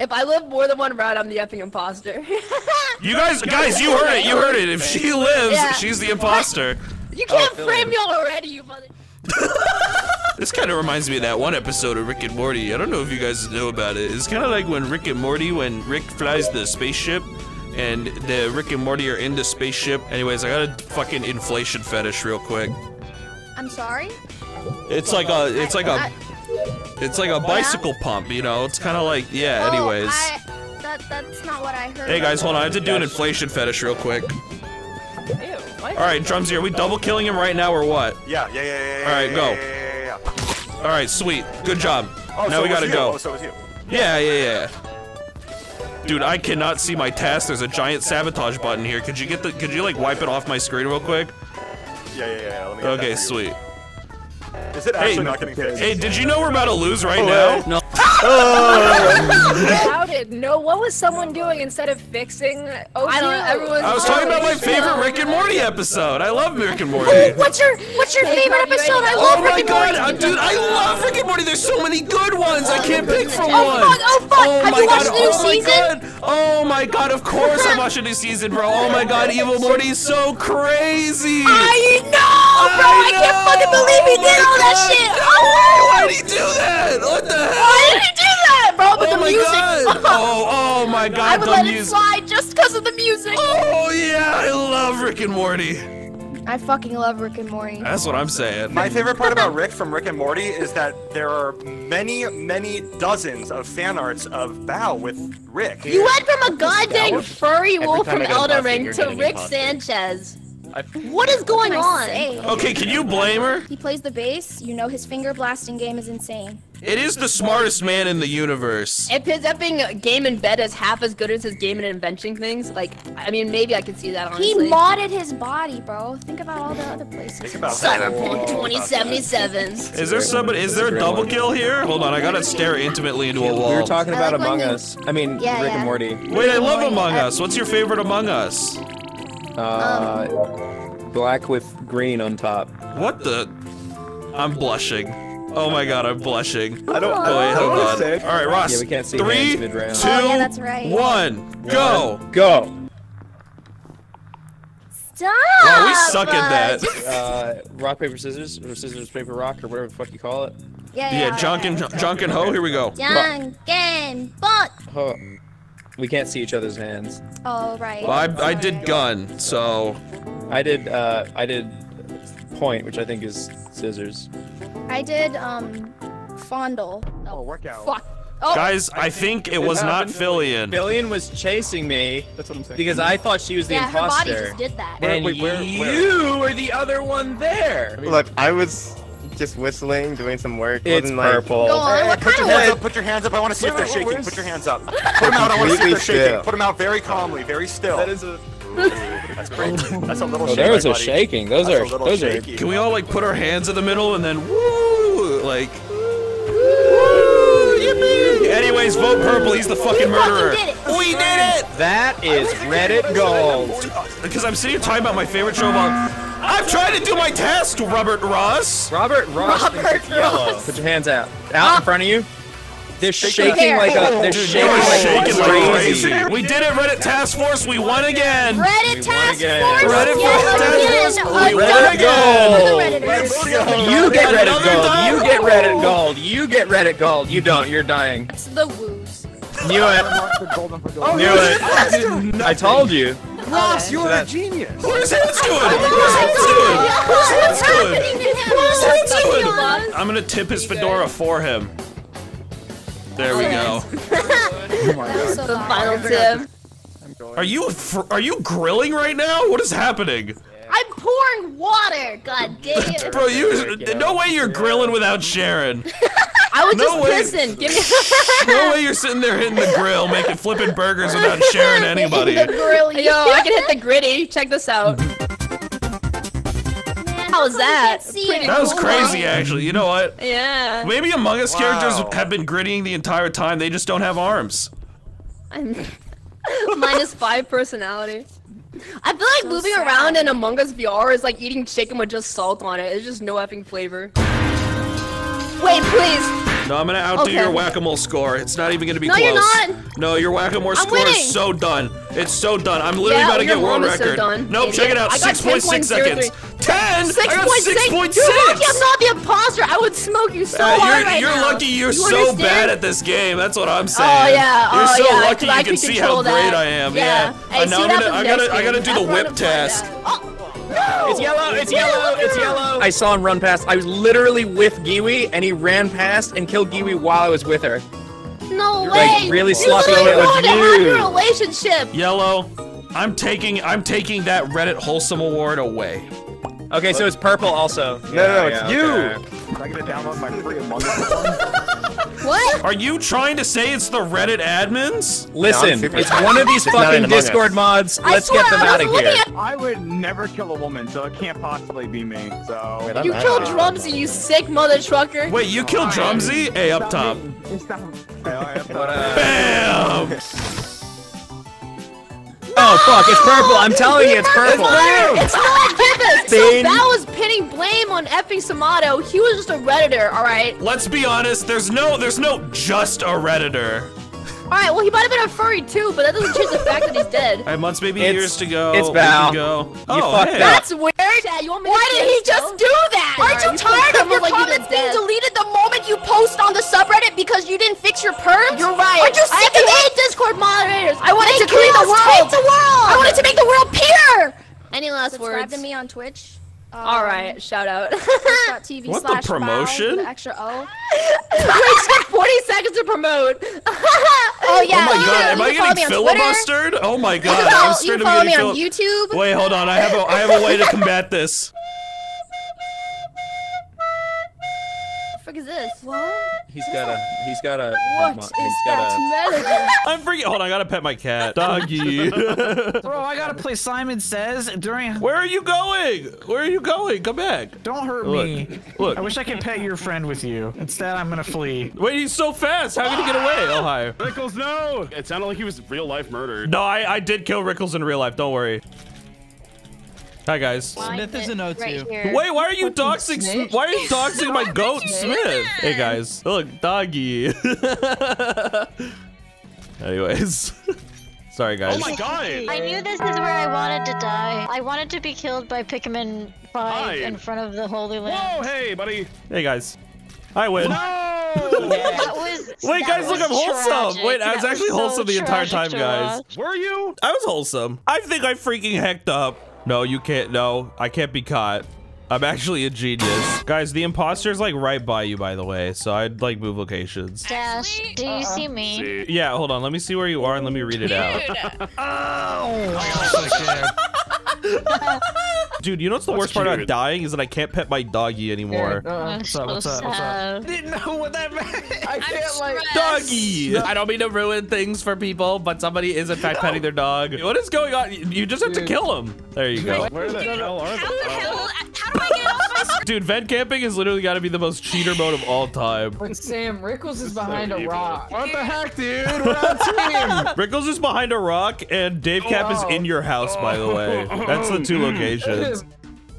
If I live more than one round, I'm the effing imposter. You guys, you heard it, you heard it. If she lives, she's the imposter. You can't frame me already, you mother. This kind of reminds me of that one episode of Rick and Morty. I don't know if you guys know about it. It's kind of like when Rick and Morty, when Rick flies the spaceship, and the Rick and Morty are in the spaceship. Anyways, I got a fucking inflation fetish real quick. I'm sorry? It's like a bicycle pump, you know? It's kind of like, yeah, anyways. That's not what I heard. Hey guys, hold on, I have to do an inflation fetish real quick. Alright, Drumsy, are we double killing him right now or what? Yeah. Alright, go. Yeah. Alright, sweet. Good job. Oh, now so we gotta go. Oh, so was you. Yeah. Dude, I cannot see my task. There's a giant sabotage button here. Could you like wipe it off my screen real quick? Yeah. Let me get that for you. Sweet. Is it actually not getting fixed? Hey, did you know we're about to lose right now? No. No, what was someone doing instead of fixing? Oh, I don't know. I was talking about my favorite Rick and Morty episode. I love Rick and Morty. Oh, what's your favorite episode? I love Rick and Morty. Oh my god, dude, I love Rick and Morty. There's so many good ones. I can't pick from one. Oh fuck. Have you watched the new season? Oh my god, of course I watched a new season, bro. Oh my god, Evil Morty is so crazy. I know, bro. I can't fucking believe he did all that shit. Why did he do that? What the hell? Do that, bro, but the music. Oh my god, I would let it slide just because of the music. Oh yeah, I love Rick and Morty. I fucking love Rick and Morty. That's what I'm saying. My favorite part about Rick from Rick and Morty is that there are many, many dozens of fan arts of Bow with Rick. You went from a goddamn furry wolf from Elder Ring to Rick Sanchez. What is going on? Okay, can you blame her? He plays the bass. You know his finger blasting game is insane. It is the smartest man in the universe. If his effing game in bed is half as good as his game and invention things, like, I mean, maybe I could see that, honestly. He modded his body, bro. Think about all the other places. Think about Cyberpunk 2077. Is there a double kill here? Hold on, I gotta stare intimately into a wall. We were talking about like Among Us. I mean, yeah, Rick and Morty. Wait, I love Among Us. What's your favorite Among Us? Black with green on top. What the? I'm blushing. Oh my god, I'm blushing. I don't know. Wait, hold on. Alright, Ross. Yeah, we can't see 3, 2, oh, yeah, that's right. 1, go! Go! Stop! Wow, we suck at that. Rock, paper, scissors, or scissors, paper, rock, or whatever the fuck you call it. Yeah, yeah, Jonkin Ho, here we go. Jonkin Butt! Ho. We can't see each other's hands. Oh, right. Well, I did gun, so... I did point, which I think is scissors. I did, fondle. Oh, workout. Fuck. Oh. Guys, I think it was not Fillion. Fillion was chasing me. That's what I'm saying. Because I thought she was the imposter. Yeah, her body just did that. And you were the other one there. Look, I was just whistling, doing some work. It's purple. Put your hands up. I want to see if they're shaking. Put your hands up. Put them out. I want to see if they're shaking. Put them out very calmly, very still. That is a... That's great. That's a little shaking. There was a shaking. Those are... Can we all, like, put our hands in the middle and then... Woo! Like... Anyways, vote purple. He's the fucking murderer. We did it! That is Reddit gold. Because I'm sitting here talking about my favorite show of all... I'm trying to do my task, Robert Ross! Robert Ross thinks it's yellow. Put your hands out. Out in front of you. They're shaking like a... They're shaking like crazy. We did it, Reddit Task Force. We won again. Reddit Task Force. Reddit Task Force. We won again. You get Reddit gold. You get Reddit gold. You get Reddit gold. You don't. You're dying. That's the woos. Knew it. Knew it. I told you. Ross, you're a genius! What is hands doing? I'm gonna tip his fedora for him. There we go. Oh my god. The final tip. Are you grilling right now? What is happening? I'm pouring water, god damn it. Bro, no way you're grilling without Sharon. I was just pissing. Give me no way you're sitting there hitting the grill, making flipping burgers without sharing anybody. The grill, yo, I can hit the gritty. Check this out. How was that? That was crazy, actually. You know what? Yeah. Maybe Among Us characters have been grittying the entire time. They just don't have arms. I'm -5 personality. I feel like moving around in Among Us VR is like eating chicken with just salt on it. It's just no effing flavor. Wait, please. No, I'm gonna outdo your whack-a-mole score. It's not even gonna be close. No, you're not. No, your whack-a-mole score is so done. It's so done. I'm literally about to get world record. So nope, idiot. Check it out. 6.6 seconds. 10. 6. I got 6.6. You're lucky I'm not the imposter. I would smoke you so hard right now. You're lucky. You're so bad at this game. That's what I'm saying. Oh yeah. You're so lucky. You can see how great I am. Yeah. I gotta do the whip task. No! It's yellow! It's yellow! It's yellow! I saw him run past. I was literally with Giwi, and he ran past and killed Giwi while I was with her. No way! Like, really sloppy with you. Your relationship. Yellow, I'm taking that Reddit Wholesome Award away. Okay, so it's purple also. No, it's you. Can I get to download my free Among Us? What? Are you trying to say it's the Reddit admins? Listen, it's one of these fucking Discord mods. Let's get them out of here. I would never kill a woman, so it can't possibly be me. So you killed Drumsy, you sick mother trucker. Wait, you killed Drumsy? Hey, up top. Bam! Oh fuck, it's purple! I'm telling you, it's purple! It's not Gibbous! So Bao was pinning blame on effing Samato, he was just a Redditor, alright? Let's be honest, there's no just a Redditor. Alright, well he might have been a furry too, but that doesn't change the fact that he's dead. I have months, maybe years to go. It's Bao. That's weird! Why did he just do that? Aren't you tired of your comments being deleted the moment you post on the subreddit because you didn't fix your perms? You're right. Aren't you sick of hate Discord moderators? I wanted to create the world! I wanted to make the world pure! Any last words? Subscribe to me on Twitch. All right, shout out. Twitch.tv what the promotion? The extra O. It took 40 seconds to promote. Oh yeah. Oh my god, am I getting filibustered? Oh my god, I'm straight up getting filibustered. You follow me on YouTube? Wait, hold on. I have a way to combat this. What the frick is this? What? He's got a. What is that melody? I'm freaking. Hold on, I gotta pet my cat. Doggy. Bro, I gotta play Simon Says during. Where are you going? Where are you going? Come back. Don't hurt me. Look. I wish I could pet your friend with you. Instead, I'm gonna flee. Wait, he's so fast. How can he get away? Oh hi. Rickles, no. It sounded like he was real life murdered. No, I did kill Rickles in real life. Don't worry. Hi guys. Smith is a no too. Wait, why are you doxing? Why are you doxing my goat, Smith? Hey guys, look, doggy. Anyways, sorry guys. Oh my god! I knew this is where I wanted to die. I wanted to be killed by Pikmin 5 in front of the Holy Land. Whoa! Hey, buddy. Hey guys. I win. No! That was, wait, guys, look, I'm wholesome. Tragic. Wait, I was actually wholesome the entire time, guys. Were you? I was wholesome. I think I freaking hecked up. No, you can't. No, I can't be caught. I'm actually a genius. Guys, the imposter's like right by you, by the way. So I'd like move locations. Dash, do you see me? See. Yeah, hold on. Let me see where you are and let me read it out. Oh, dude, you know what's the worst part about dying is that I can't pet my doggy anymore. What's up? I didn't know what that meant. I can't like doggy. No. I don't mean to ruin things for people, but somebody is in fact petting their dog. What is going on? You just have to kill him. There you go. Where the hell are they? How do I get off my... Dude, vent camping has literally got to be the most cheater mode of all time. But Sam, Rickles is behind a rock. What the heck, dude? We're on team. Rickles is behind a rock, and Dave Cap is in your house, by the way. That's the two locations.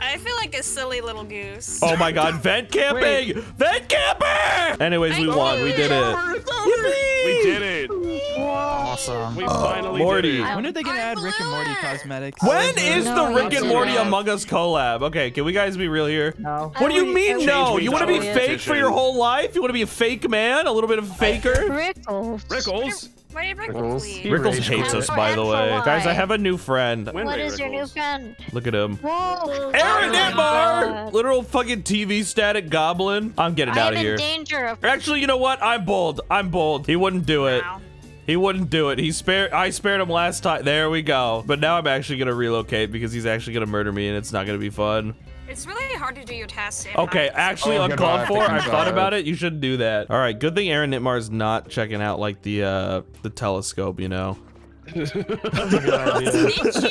I feel like a silly little goose. Oh my god, vent camping! Wait. Vent camping! Anyways, we won. We did it. We did it. Awesome. We finally did it. When are they gonna add Rick and Morty cosmetics? When is the Rick and Morty Among Us collab? Okay, can we guys be real here? No. What do you mean no? You want to be fake for your whole life? You want to be a fake man? A little bit of a faker? Rickles. Rickles? Why did Rickles leave? Rickles hates us, by the way. Guys, I have a new friend. What is your new friend? Look at him. Whoa. Aaron Nitmar! Literal fucking TV static goblin. I'm getting out of here. I'm in danger of... Actually, you know what? I'm bold. I'm bold. He wouldn't do it. Wow. He wouldn't do it. I spared him last time. There we go. But now I'm actually going to relocate because he's actually going to murder me and it's not going to be fun. It's really hard to do your tasks. Okay, actually uncalled for. I thought about it. You shouldn't do that. All right, good thing Aaron Nitmar's not checking out like the telescope, you know. You guys are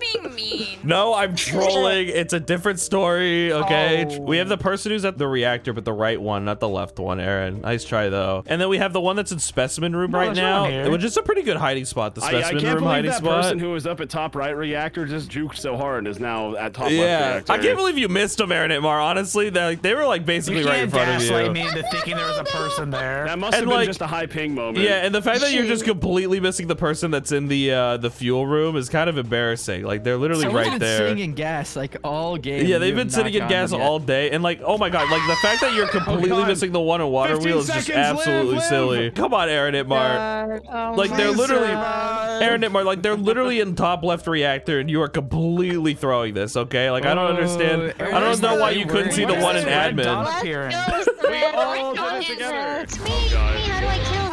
being mean. No, I'm trolling. It's a different story, okay? Oh. We have the person who's at the reactor, but the right one, not the left one, Aaron. Nice try, though. And then we have the one that's in specimen room right now, which is a pretty good hiding spot, the specimen room hiding spot. I can't believe that person who was up at top right reactor just juked so hard and is now at top left reactor. I can't believe you missed him, Aaron Nitmar. Honestly, they were like basically right in front of you. You can't gaslight me into thinking there was a person there. That must have been just a high ping moment. Yeah, and the fact that you're just completely missing the person that's in the fuel room is kind of embarrassing. Like they're literally right there. They've been sitting in gas like all game. Yeah, they've been sitting in gas all day, and like, oh my god, like the fact that you're completely missing the one in water wheel is just absolutely silly. Come on, Aaron Nitmar. Like they're literally Aaron Nitmar. Like they're literally in top left reactor, and you are completely throwing this. Okay, like I don't understand. I don't know why you couldn't see the one in admin.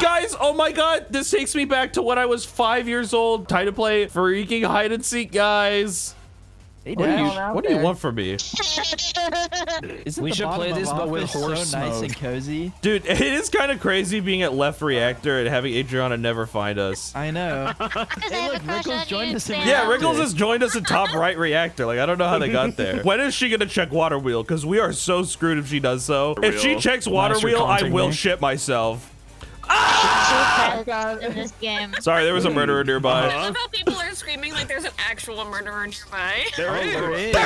Guys, oh my god, this takes me back to when I was 5 years old, trying to play freaking hide and seek, guys. Hey, what do you want from me? We should play this, but with horse so nice and cozy. Dude, it is kind of crazy being at left reactor and having Adriana never find us. I know. Hey, look, Rickles joined us. Yeah, Rickles has joined us in top right reactor. Like, I don't know how they got there. When is she gonna check water wheel? Because we are so screwed if she does so. If she checks water wheel, I will shit myself. Ah! Oh God. In this game. Sorry, there was a murderer nearby. I love how people are screaming like there's an actual murderer nearby. There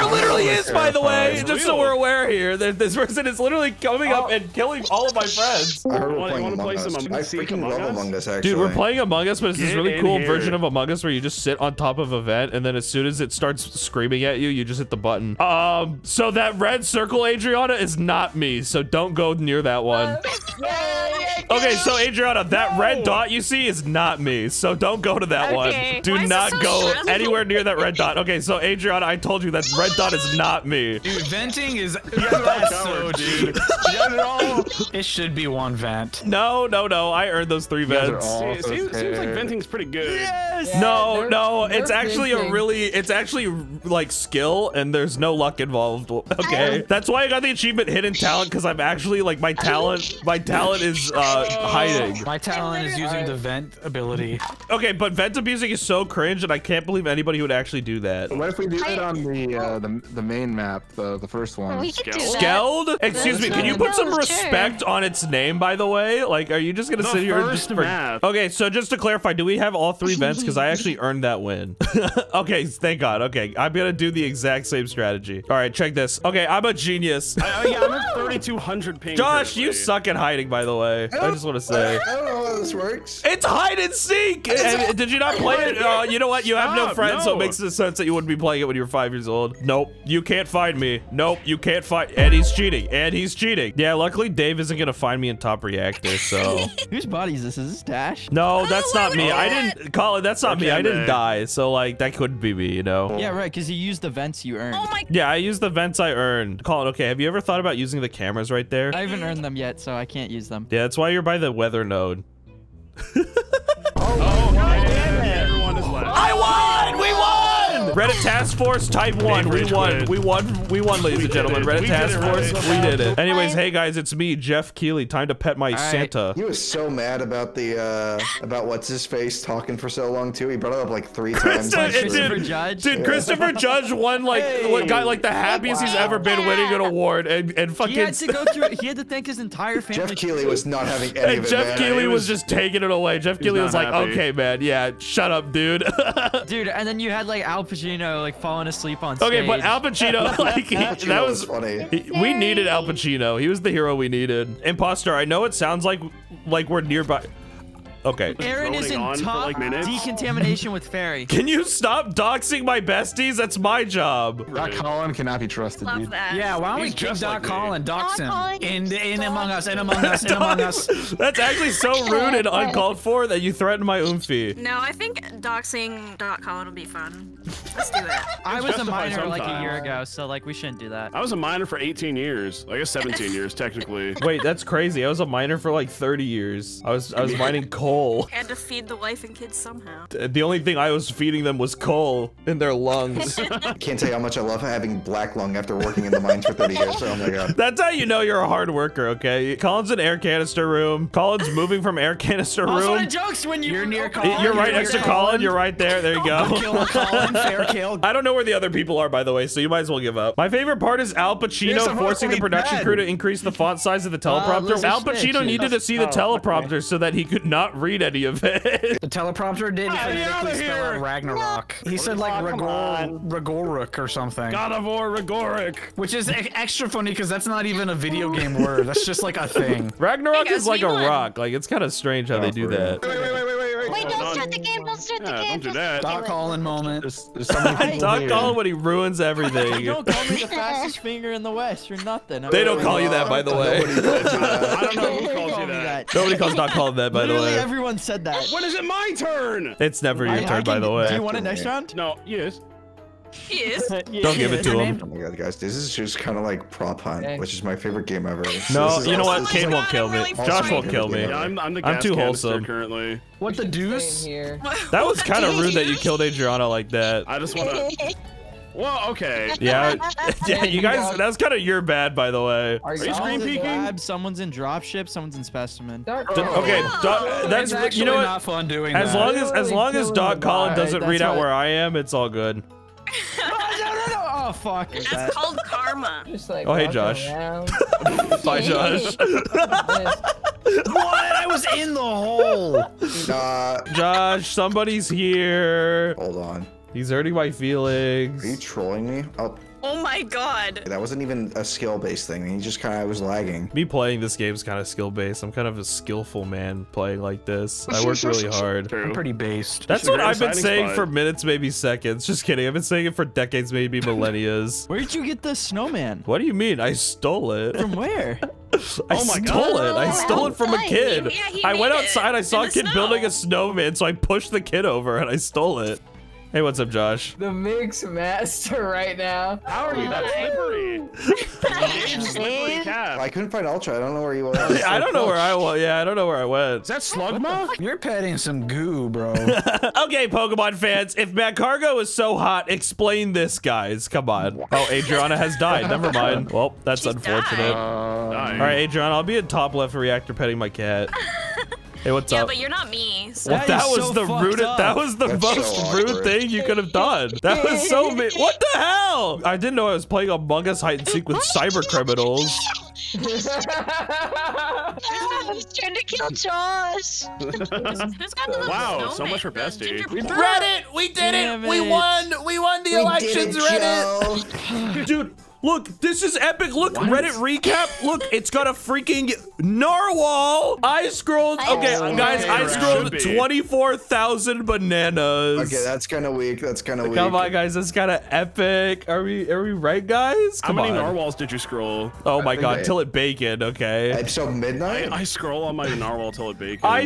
literally is, by the way. Just so we're aware here, that this person is literally coming up and killing all of my friends. I heard we're playing Among Us. I freaking love Among Us, actually. Dude, we're playing Among Us, but it's this really cool version of Among Us where you just sit on top of a vent, and then as soon as it starts screaming at you, you just hit the button. So that red circle, Adriana, is not me, so don't go near that one. Okay, so Adriana, that red dot you see is not me, so don't go to that one. Do not go anywhere near that red dot. Okay, so Adriana, I told you that red dot is not me. Dude, venting is so, dude. It should be one vent. No, no, no. I earned those three vents. It seems like venting's pretty good. Yes. Yeah, no, no. It's actually venting. It's actually like skill, and there's no luck involved. Okay, that's why I got the achievement hidden talent, because I'm actually like my talent is hiding. My talent is using the vent ability. Okay, but vent abusing is so cringe, and I can't believe anybody would actually do that. What if we do that on the main map, the first one? Skeld? Excuse me, can you put some respect on its name, by the way? Like, are you just gonna sit here and just forget? Okay, so just to clarify, do we have all three vents? Because I actually earned that win. Okay, thank God. Okay, I'm gonna do the exact same strategy. All right, check this. Okay, I'm a genius. Yeah, I'm at 3,200 ping. Josh, you suck at hiding, by the way. I just want to say. I don't know how this works. It's hide and seek. And did you not play it? You know what? You have no friends, so it makes sense that you wouldn't be playing it when you were 5 years old. Nope, you can't find me. Nope, you can't find. And he's cheating. And he's cheating. Yeah, luckily Dave isn't gonna find me in top reactor. So whose body is this? Is this Dash? No, that's not me. I didn't call it. That's not me. I didn't die. So like that could be me. You know? Yeah, right. Because he used the vents you earned. Oh my. Yeah, I used the vents I earned. Colin, okay. Have you ever thought about using the cameras right there? I haven't earned them yet, so I can't use them. Yeah, that's why you're by the weather node. Oh, God damn it. Everyone is left. I won! We won! Reddit Task Force Type 1. We won. We won. We won, ladies and gentlemen. Reddit Task Force. We did it. Anyways, hey guys, it's me, Jeff Keighley. Time to pet my Santa. He was so mad about the about what's his face talking for so long too. He brought it up like 3 times. Christopher Judge. Dude, Christopher Judge won like got like the happiest he's ever been winning an award and fucking. He had to go through. He had to thank his entire family. Jeff Keighley was not having any of it. Jeff Keighley was just taking it away. Jeff Keighley was like, okay, man, yeah, shut up, dude. Dude, and then you had like Al Pacino like falling asleep on stage. Okay, but Al Pacino, like that was funny. We needed Al Pacino. He was the hero we needed. Imposter, I know it sounds like we're nearby. Okay. Aaron is in top decontamination with Fairy. Can you stop doxing my besties? That's my job. Doc Colin cannot be trusted, dude. Yeah, why don't we keep Doc Colin, dox him in Among Us, in Among Us, in Among Us. That's actually so rude and uncalled for that you threatened my oomphy. No, I think doxing Doc Colin will be fun. Let's do it. I was a minor like a year ago, so like we shouldn't do that. I was a minor for 18 years. I guess 17 years technically. Wait, that's crazy. I was a minor for like 30 years. I was mining coal. And to feed the wife and kids somehow. The only thing I was feeding them was coal in their lungs. Can't tell you how much I love having black lung after working in the mines for 30 years. Oh my God. That's how you know you're a hard worker, okay? Colin's in air canister room. Colin's moving from air canister room. Also, the joke's when you're near Colin. You're right next to Colin. You're right there. There you go. Kill Colin. Fair kill. I don't know where the other people are, by the way, so you might as well give up. My favorite part is Al Pacino forcing the production crew to increase the font size of the teleprompter. Al Pacino needed to see the teleprompter so that he could not read any of it. The teleprompter didn't spell out Ragnarok. He said like Ragoruk or something. God of War Ragoruk. Which is extra funny because that's not even a video game word. That's just like a thing. Ragnarok is like a rock. Like it's kind of strange how they do that. Wait, don't start the game. Don't start the game. Don't do that. Doc Holland moment. Doc Holland when he ruins everything. Don't call me the fastest finger in the West. You're nothing. They don't call you that, by the way. I don't know who calls you that. Nobody calls Doc Holland that, by the way. Everyone said that. When is it my turn? It's never your turn, by the way. Do you want it next round? No. Yes. Yes. Don't give it to him. Oh my God, guys, this is just kind of like prop hunt, which is my favorite game ever. No, you know what? Kane won't kill me. Josh won't kill me. I'm too wholesome currently. What the deuce? That was kind of rude that you killed Adriana like that. I just want to. Well, okay. Yeah, yeah. You guys, that's kind of your bad, by the way. Are you screen peeking? Lab, someone's in dropship. Someone's in specimen. Okay, that's you know what? Not fun doing as that. As long as Doc Colin doesn't read out where I am, it's all good. No. Oh fuck. That's called karma. Just like, oh hey Josh. Bye Josh. What? I was in the hole. Josh, somebody's here. Hold on. He's hurting my feelings. Are you trolling me? Oh. Oh my god. That wasn't even a skill-based thing. He just kind of was lagging. Me playing this game is kind of skill-based. I'm kind of a skillful man playing like this. I work really hard. I'm pretty based. That's what I've been saying for minutes, maybe seconds. Just kidding. I've been saying it for decades, maybe millennia. Where did you get the snowman? What do you mean? I stole it. From where? I stole it. I stole it from a kid. Yeah, I went outside. I saw a kid building a snowman, so I pushed the kid over and I stole it. Hey, what's up, Josh? The mix master right now. How are you? That's slippery. Slippery calf. I couldn't find Ultra. I don't know where you were. I don't know where I was. Yeah, I don't know where I went. Is that Slugma? You're petting some goo, bro. Okay, Pokemon fans, if Matt Cargo is so hot, explain this, guys. Come on. Oh, Adriana has died. Never mind. Well, that's unfortunate. All right, Adriana, I'll be in top left reactor petting my cat. Hey, what's up? Yeah, but you're not me. So. Well, that was the rude. That was the most rude thing you could have done. That was so mean. What the hell? I didn't know I was playing Among Us hide and seek with cyber criminals. I was trying to kill Josh. Wow, so much for bestie. Reddit, we did it. We won. We won the elections, Reddit. Dude. Look, this is epic. Look, what? Reddit recap. Look, it's got a freaking narwhal. I scrolled. Okay, guys, I scrolled 24,000 bananas. Okay, that's kind of weak. That's kind of weak. Come on, guys, that's kind of epic. Are we right, guys? Come on. How many narwhals did you scroll? Oh my god, till it bacon. Okay. Until midnight. I scroll on my narwhal till it bacon. I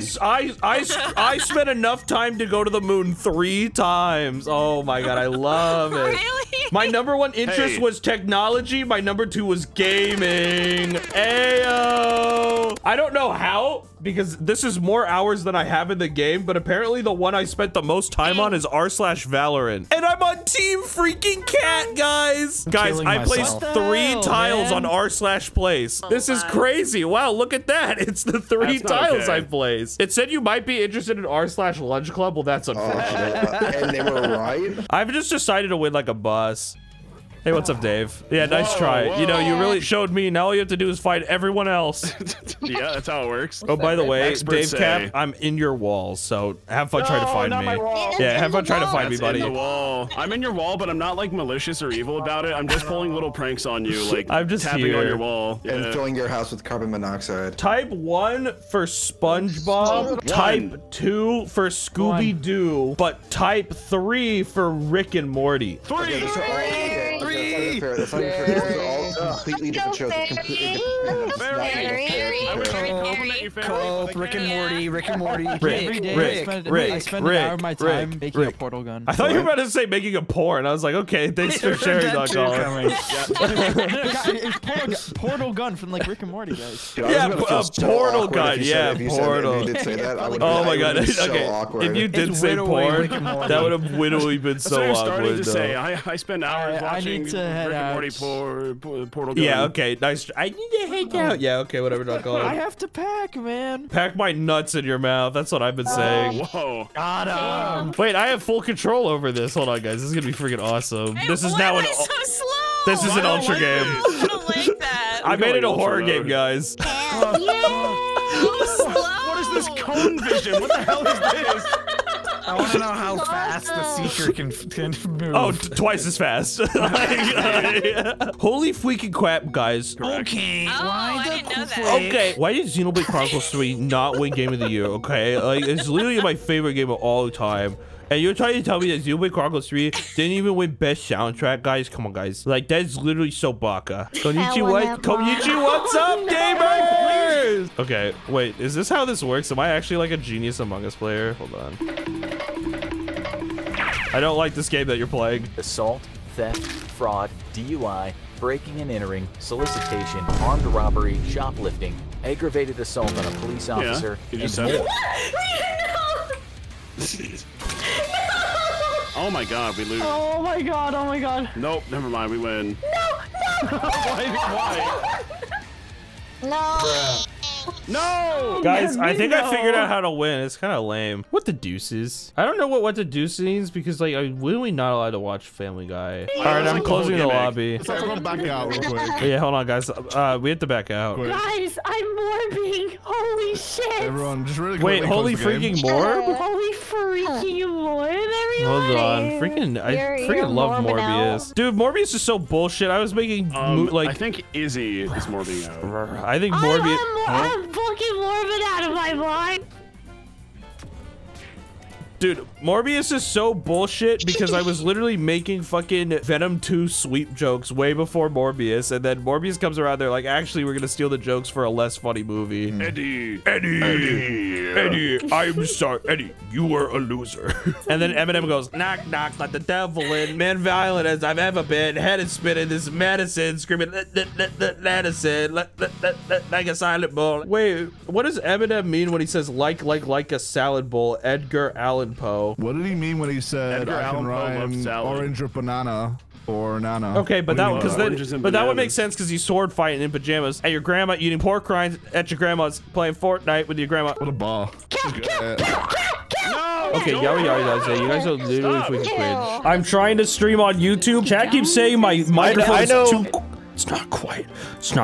spent enough time to go to the moon 3 times. Oh my god, I love it. Really? My number 1 interest was technology. My number 2 was gaming. Ayo. I don't know how, because this is more hours than I have in the game, but apparently the one I spent the most time on is r/Valorant. And I'm on Team Freaking Cat, guys. I placed 3 tiles on r/place. This is crazy. Wow, look at that. It's the 3 tiles I placed. It said you might be interested in r/lunch club. Well, that's unfortunate. And they were right. I've just decided to win like a boss. Hey, what's up, Dave? Yeah, nice try. Whoa. You know, you really showed me. Now all you have to do is find everyone else. Yeah, that's how it works. Oh, by the way, Dave Cap, I'm in your wall, so have fun trying to find me. Yeah, have fun trying to find me, buddy. In the wall. I'm in your wall, but I'm not like malicious or evil about it. I'm just pulling little pranks on you, like I'm just tapping on your wall. And filling your house with carbon monoxide. Type 1 for SpongeBob. Type 2 for Scooby-Doo. But type 3 for Rick and Morty. Rick and Morty. I thought you were about to say making a porn. I was like, okay, thanks for sharing that, Portal gun from like Rick and Morty, guys. Yeah, a portal gun. Yeah, portal. Oh my god. Okay, if you did say porn, that would have literally been so awkward. I spend hours watching. To head out. Portal gun. Yeah, okay, nice. I need to head out. Yeah, okay, whatever. I have to pack, man. Pack my nuts in your mouth. That's what I've been saying. Whoa. Got him. Wait, I have full control over this. Hold on, guys. This is gonna be freaking awesome. Hey, this is now an. So slow? This is an ultra game. I don't like that. I made it a horror game, guys. What is this cone vision? What the hell is this? I want to know how fast the seeker can move. Oh, twice as fast. Holy freaking crap, guys. Okay. Oh, why did Xenoblade Chronicles 3 not win Game of the Year, okay? Like, it's literally my favorite game of all time. And you're trying to tell me that Xenoblade Chronicles 3 didn't even win Best Soundtrack, guys? Come on, guys. Like, that's literally so baka. Konnichiwa, what's up, gamers? Okay, wait. Is this how this works? Am I actually, like, a genius Among Us player? Hold on. I don't like this game that you're playing. Assault, theft, fraud, DUI, breaking and entering, solicitation, armed robbery, shoplifting, aggravated assault on a police officer, and more. Oh my god, we lose. Oh my god, oh my god. Nope, never mind, we win. No, no! Why? No! No! Guys, I think I figured out how to win. It's kind of lame. What the deuces? I don't know what the deuce means because, like, I'm really not allowed to watch Family Guy. All right, I'm closing the lobby. Let's everyone back out real quick. Yeah, hold on, guys. We have to back out. Guys, I'm morbing. Holy shit. Everyone, just really quickly. Wait, holy freaking morb? Holy freaking morb, everyone. Hold on. Freaking, I freaking love Morbius. Dude, Morbius is so bullshit. I was making, like... I think Izzy is morbing out. I think Morbius... I'm fucking morbid out of my mind. Dude, Morbius is so bullshit because I was literally making fucking Venom 2 sweep jokes way before Morbius, and then Morbius comes around, they're like, actually, we're gonna steal the jokes for a less funny movie. Eddie, I'm sorry. Eddie, you were a loser. And then Eminem goes, knock, knock, let the devil in. Man, violent as I've ever been. Head is spinning. This is Madison screaming, Madison, like a salad bowl. Wait, what does Eminem mean when he says like a salad bowl? Edgar Allan Poe. What did he mean when he said I can rhyme orange or banana or nana? Okay, but that would make sense because he's sword fighting in pajamas at your grandma, eating pork rinds at your grandma's, playing Fortnite with your grandma. What a ball. No! Okay, you guys are literally freaking cringe. I'm trying to stream on YouTube. Chat keeps saying my microphone is too... It's not quiet. It's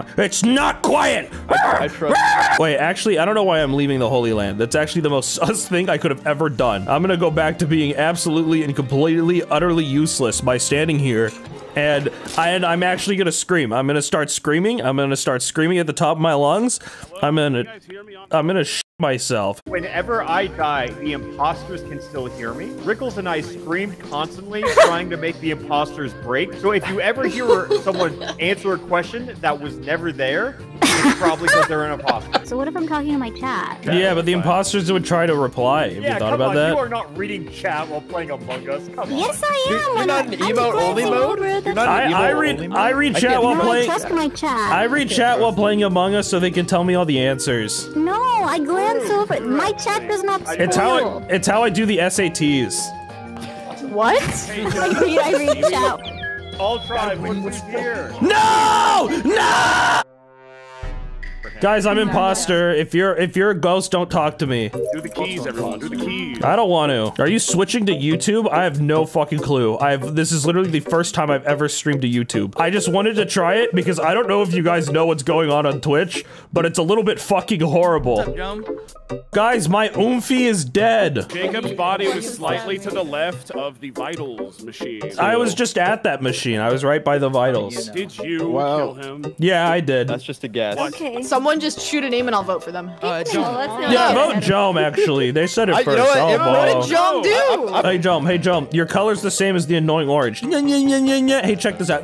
not quiet. I trust. Wait, actually, I don't know why I'm leaving the Holy Land. That's actually the most sus thing I could have ever done. I'm gonna go back to being absolutely and completely, utterly useless by standing here. And I'm actually gonna scream. I'm gonna start screaming. I'm gonna start screaming at the top of my lungs. I'm gonna shit myself. Whenever I die, the imposters can still hear me. Rickles and I screamed constantly trying to make the imposters break. So if you ever hear someone answer a question that was never there, it's probably because they're an imposter. So what if I'm talking to my chat? Yeah, but the imposters would try to reply. Have you thought about that? You are not reading chat while playing Among Us. Come on. Yes, I am. You're not in emote only mode? I read chat while playing. I read chat while playing Among Us so they can tell me all the answers. No, I glance over. My chat does not spoil. It's how I do the SATs. What? I read chat. I'll try. No! No! Guys, I'm imposter. If you're a ghost, don't talk to me. Do the keys, everyone. Do the keys. I don't want to. Are you switching to YouTube? I have no fucking clue. This is literally the first time I've ever streamed to YouTube. I just wanted to try it because I don't know if you guys know what's going on Twitch, but it's a little bit fucking horrible. What's up, guys, my oomphy is dead. Jacob's body was slightly to the left of the vitals machine. I was just at that machine. I was right by the vitals. Did you kill him? Yeah, I did. That's just a guess. Okay. Someone just shoot a name and I'll vote for them. Jome. Yeah, vote Jome, actually. They said it first. You know what? What did Jome do? Hey, Jome. Your color's the same as the annoying orange. Hey, check this out.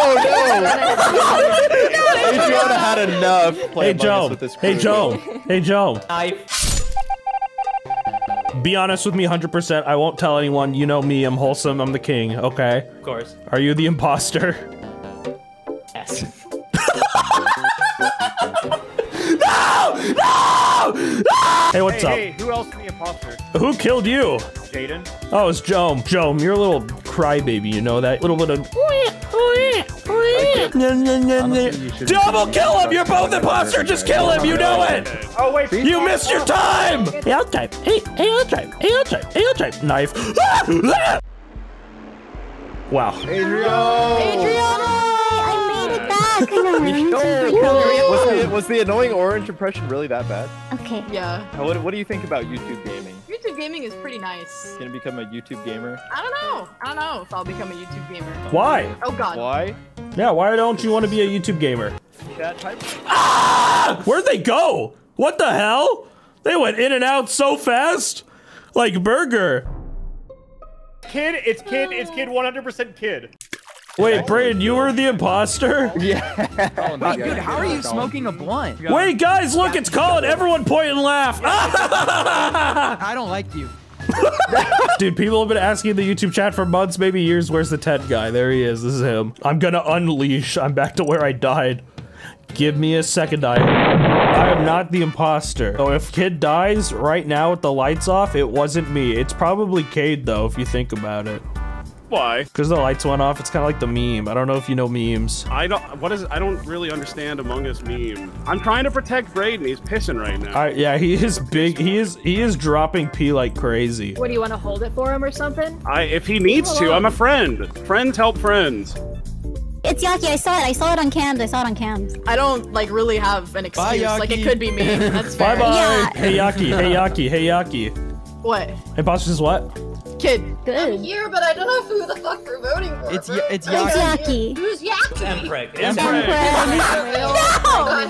Oh no! Adriana had enough. Hey, Jome. Hey, Jome. Hey, Jome. Be honest with me 100%. I won't tell anyone. You know me. I'm wholesome. I'm the king. Okay? Of course. Are you the imposter? Yes. No! Hey, what's up? Hey, who else is the imposter? Who killed you? Jaden. Oh, it's Jome. Jome, you're a little crybaby, you know that? Little bit of... Double kill him! You're both imposter! Just kill him! You know it! Oh, wait. You missed your time! Hey, I'll type. Hey, I'll type. Hey, I'll type. Hey, I'll type. Knife. Wow. Adriana! Was the annoying orange impression really that bad? Okay. Yeah. What do you think about YouTube gaming? YouTube gaming is pretty nice. Gonna become a YouTube gamer? I don't know if I'll become a YouTube gamer. Why? Oh God. Why? Yeah, why don't you want to be a YouTube gamer? Chat type. Ah! Where'd they go? What the hell? They went in and out so fast. Like burger. It's kid, 100% kid. Wait, Brayden, you were the imposter? Yeah. Wait, dude, how are you smoking a blunt? Wait, guys, look, it's Colin. Everyone point and laugh. I don't like you. Dude, people have been asking in the YouTube chat for months, maybe years. Where's the Ted guy? There he is. This is him. I'm gonna unleash. I'm back to where I died. Give me a second. I am not the imposter. So if Kid dies right now with the lights off, it wasn't me. It's probably Cade, though, if you think about it. Why? Because the lights went off. It's kind of like the meme. I don't know if you know memes. I don't really understand Among Us meme. I'm trying to protect Brayden. He's pissing right now. Yeah, he is big. He is dropping pee like crazy. What, do you want to hold it for him or something? If he needs to. I'm a friend. Friends help friends. It's Yaki, I saw it. I saw it on cams. I don't, like, really have an excuse. Bye, like, it could be me. That's fair. Bye-bye. Yeah. Hey, Yaki. Hey, Yaki. Hey, Yaki. What? Imposter is what? Kid. Good. I'm here, but I don't know who the fuck we're voting for. It's Yaki. Who's Yaki? Empreg.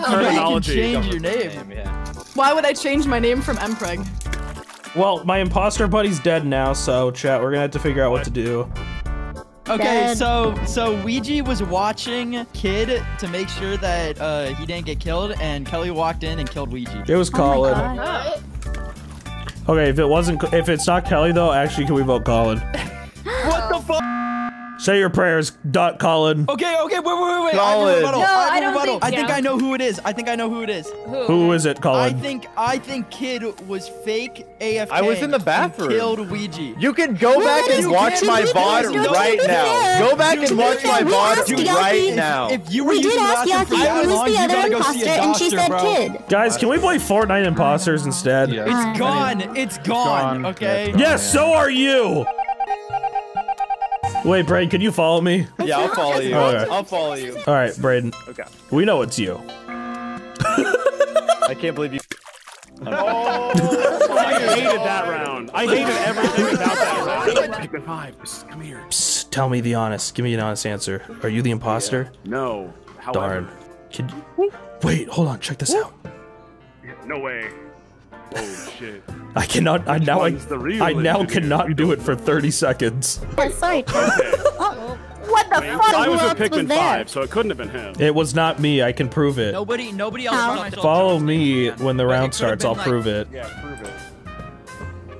No! You can change your name. Yeah. Why would I change my name from Empreg? Well, my imposter buddy's dead now, so, chat, we're gonna have to figure out what to do. Okay, so Ouija was watching Kid to make sure that he didn't get killed, and Kelly walked in and killed Ouija. It was Colin. Oh, okay, if it's not Kelly though, actually, can we vote Colin? What the fuck? Say your prayers, Colin. Okay, wait. Colin. I think I know who it is. Who is it, Colin? I think Kid was fake AFK. I was in the bathroom. Killed Ouija. You can go back and watch my VOD right now. Go back and watch my VOD right now. We did ask Yaki who's the other imposter, and she said Kid. Guys, can we play Fortnite imposters instead? It's gone. Okay. Yes, so are you. Wait, Brayden, can you follow me? Yeah, I'll follow you. Okay. I'll follow you. All right, Brayden. Okay. We know it's you. I can't believe you. Oh, I hated that round. I hated everything about that round. Pikmin 5, just come here. Psst, tell me the honest. Give me an honest answer. Are you the imposter? Yeah. No. However. Darn. Wait, hold on. Check this out. No way. Oh shit. I cannot. I now cannot do it for 30 seconds. Oh, sorry. What the fuck? I was with Pikmin 5, so it couldn't have been him. It was not me. I can prove it. Nobody else. Follow me when the round starts. I'll prove it. Yeah, prove it.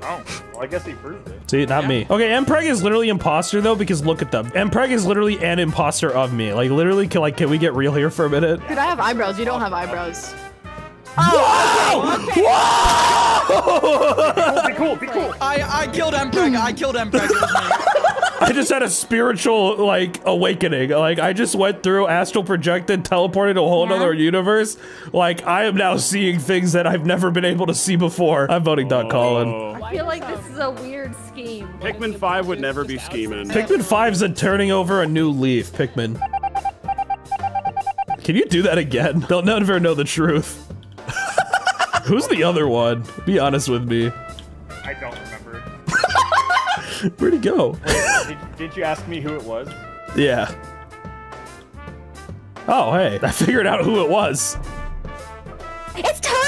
Oh, well, I guess he proved it. See, not me. Okay, Mpreg is literally imposter though, because look at them. Mpreg is literally an imposter of me. Like literally, can we get real here for a minute? Dude, I have eyebrows. You don't have eyebrows. Oh, whoa! Okay. Whoa! Be cool. I killed Empreg. I just had a spiritual awakening. I just went through astral projected, teleported to a whole other universe. I am now seeing things that I've never been able to see before. I'm voting Colin. I feel like this is a weird scheme. Pikmin 5 would never be scheming. Pikmin 5's a turning over a new leaf. Pikmin. Can you do that again? They'll never know the truth. Who's the other one? Be honest with me. I don't remember. Where'd he go? Did you ask me who it was? Yeah. Oh, hey. I figured out who it was. It's totally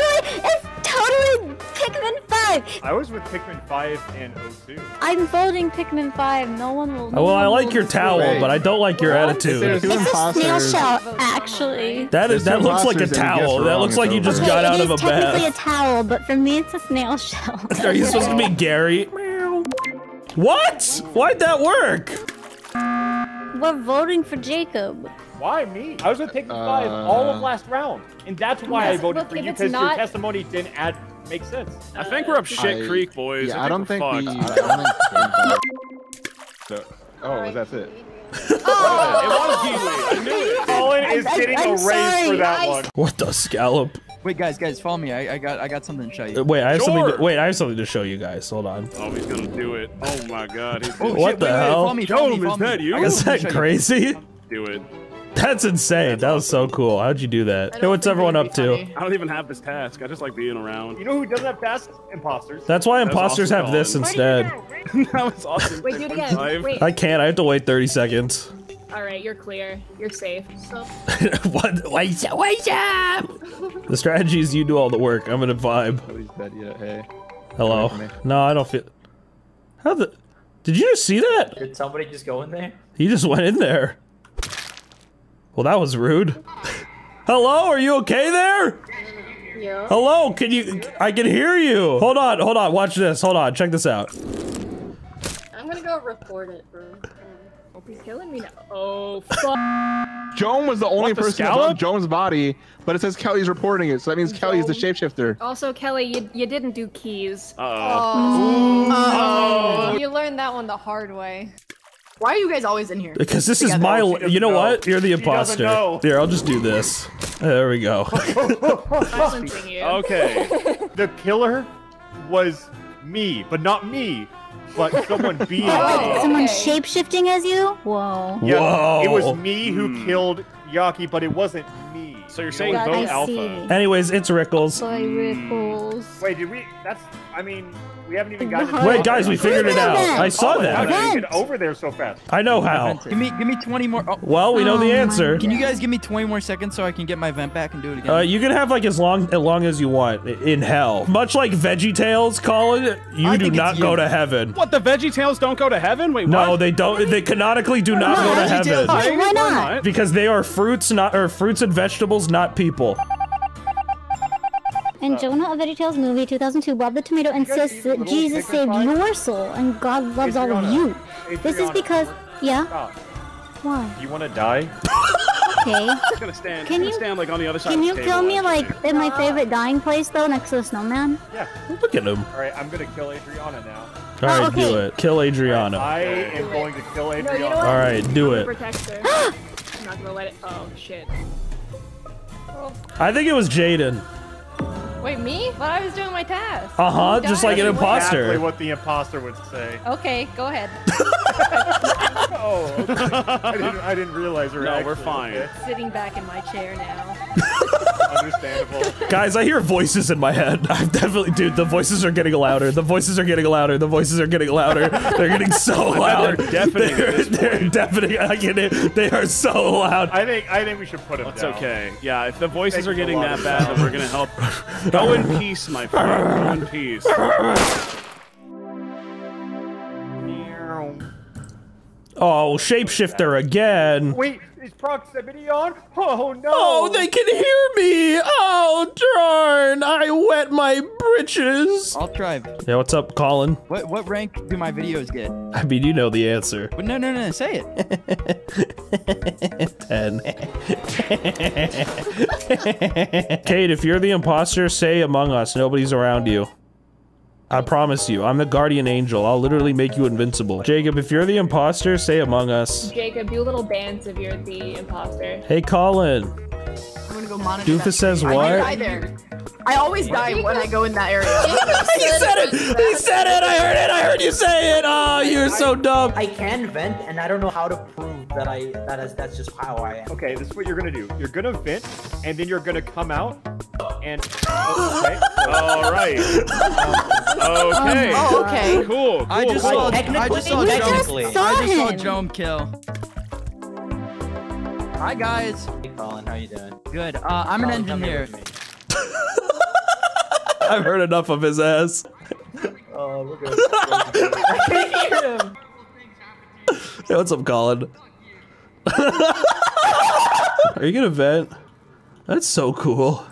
Pikmin 5. I was with Pikmin 5 and O2. I'm voting Pikmin 5. No one will know. Well, I like your towel, but I don't like your attitude. It's a snail shell, actually. That looks like a towel. That looks like you just got out of a bath. It's technically a towel, but for me, it's a snail shell. Are you supposed to be Gary? What? Why'd that work? We're voting for Jacob. Why me? I was with Pikmin 5 all of last round, and that's why I voted for you, because your testimony didn't make sense. I think we're up shit creek, boys. Yeah, I don't think oh, that's it. Oh, it was Keighley. Colin is getting a raise for that one. What the scallop? Wait, guys, follow me. I got something to show you. Wait, I have something to show you guys. Hold on. Oh, he's gonna do it. Oh my God. What the hell? Follow me. Is that you? Is that crazy? Do it. That's insane. That was so cool. How'd you do that? Hey, what's everyone up to? I don't even have this task. I just like being around. You know who doesn't have tasks? Imposters. That's why imposters have this instead. That was awesome. Wait, do it again. Wait. I can't. I have to wait 30 seconds. All right, you're clear. You're safe. What? Wait up! The strategy is you do all the work. I'm gonna vibe. Nobody's dead yet. Hey. Hello. No, I don't feel. Did you just see that? Did somebody just go in there? He just went in there. Well, that was rude. Hello, are you okay there? Yeah. Hello, can you? I can hear you. Hold on. Watch this. Check this out. I'm gonna go report it, bro. Hope he's killing me now. Oh fuck. Joan was the only person on Joan's body, but it says Kelly's reporting it, so that means Kelly's the shapeshifter. Also, Kelly, you didn't do keys. Uh oh. You learned that one the hard way. Why are you guys always in here? Because this together? Is my. You know what? You're the imposter. Here, I'll just do this. There we go. Okay. The killer was me, but not me, but someone being me. Someone shape-shifting as you? Whoa. Yeah, whoa. It was me who killed Yaki, but it wasn't me. So you're saying vote Alpha. Anyways, it's Rickles. Sorry, Rickles. Wait, did we? That's. I mean. We haven't even gotten it. Wait, guys, we figured it out. I saw that. How did you get over there so fast? I know how. Give me 20 more. Oh. Well, we know the answer. Can you guys give me 20 more seconds so I can get my vent back and do it again? You can have like as long as you want in hell. Much like VeggieTales, Colin, you do not go to heaven. What? The VeggieTales don't go to heaven? Wait, what? No, they don't. They canonically do not go to heaven. Why not? Because they are fruits, not or fruits and vegetables, not people. In Jonah, A VeggieTales Movie, 2002, Bob the Tomato insists that Jesus saved your soul and God loves all of you. This is because, Why? You want to die? Okay. I'm gonna stand. Can you stand like on the other side? Can you kill me like in my favorite dying place though, next to the snowman? Yeah. Look at him. All right, I'm gonna kill Adriana now. All right, do it. Kill Adriana. I am going to kill Adriana. No, you know what? All right, do it. I'm not gonna let it. Oh shit. I think it was Jaden. Wait, me? But I was doing my task. Uh-huh, just like an imposter. Exactly what the imposter would say. Okay, go ahead. Oh, okay. I didn't realize her. No, we're fine. Okay. Sitting back in my chair now. Understandable. Guys, I hear voices in my head. I'm definitely, dude, the voices are getting louder. The voices are getting louder. The voices are getting louder. They're getting so loud. They're deafening. I get it. They are so loud. I think we should put them down. It's okay. Yeah, if the voices are getting that bad, then we're gonna help. Go in peace, my friend. Go in peace. Oh, shapeshifter again. Wait, is proximity on? Oh, no. Oh, they can hear me. Oh, darn. I wet my britches. I'll try. Yeah, what's up, Colin? What rank do my videos get? I mean, you know the answer. But no, say it. 10. Kate, if you're the imposter, say Among Us. Nobody's around you. I promise you, I'm the guardian angel. I'll literally make you invincible. Jacob, if you're the imposter, say Among Us. Jacob, do little bands if you're the imposter. Hey, Colin. I'm gonna go monitor. Doofus says what? I never die there. I always die when I go in that area. He said it! He said it! I heard it! I heard you say it! Oh, you're so dumb. I can vent, and I don't know how to prove that that's just how I am. Okay, this is what you're gonna do. You're gonna vent, and then you're gonna come out, and... Okay. Oh, okay. Cool. I just saw Joan kill. Hi guys. Hey Colin, how you doing? Good. I'm an engineer. I've heard enough of his ass. Oh, we're good. I can't hear him. Hey, what's up, Colin? Are you gonna vent? That's so cool.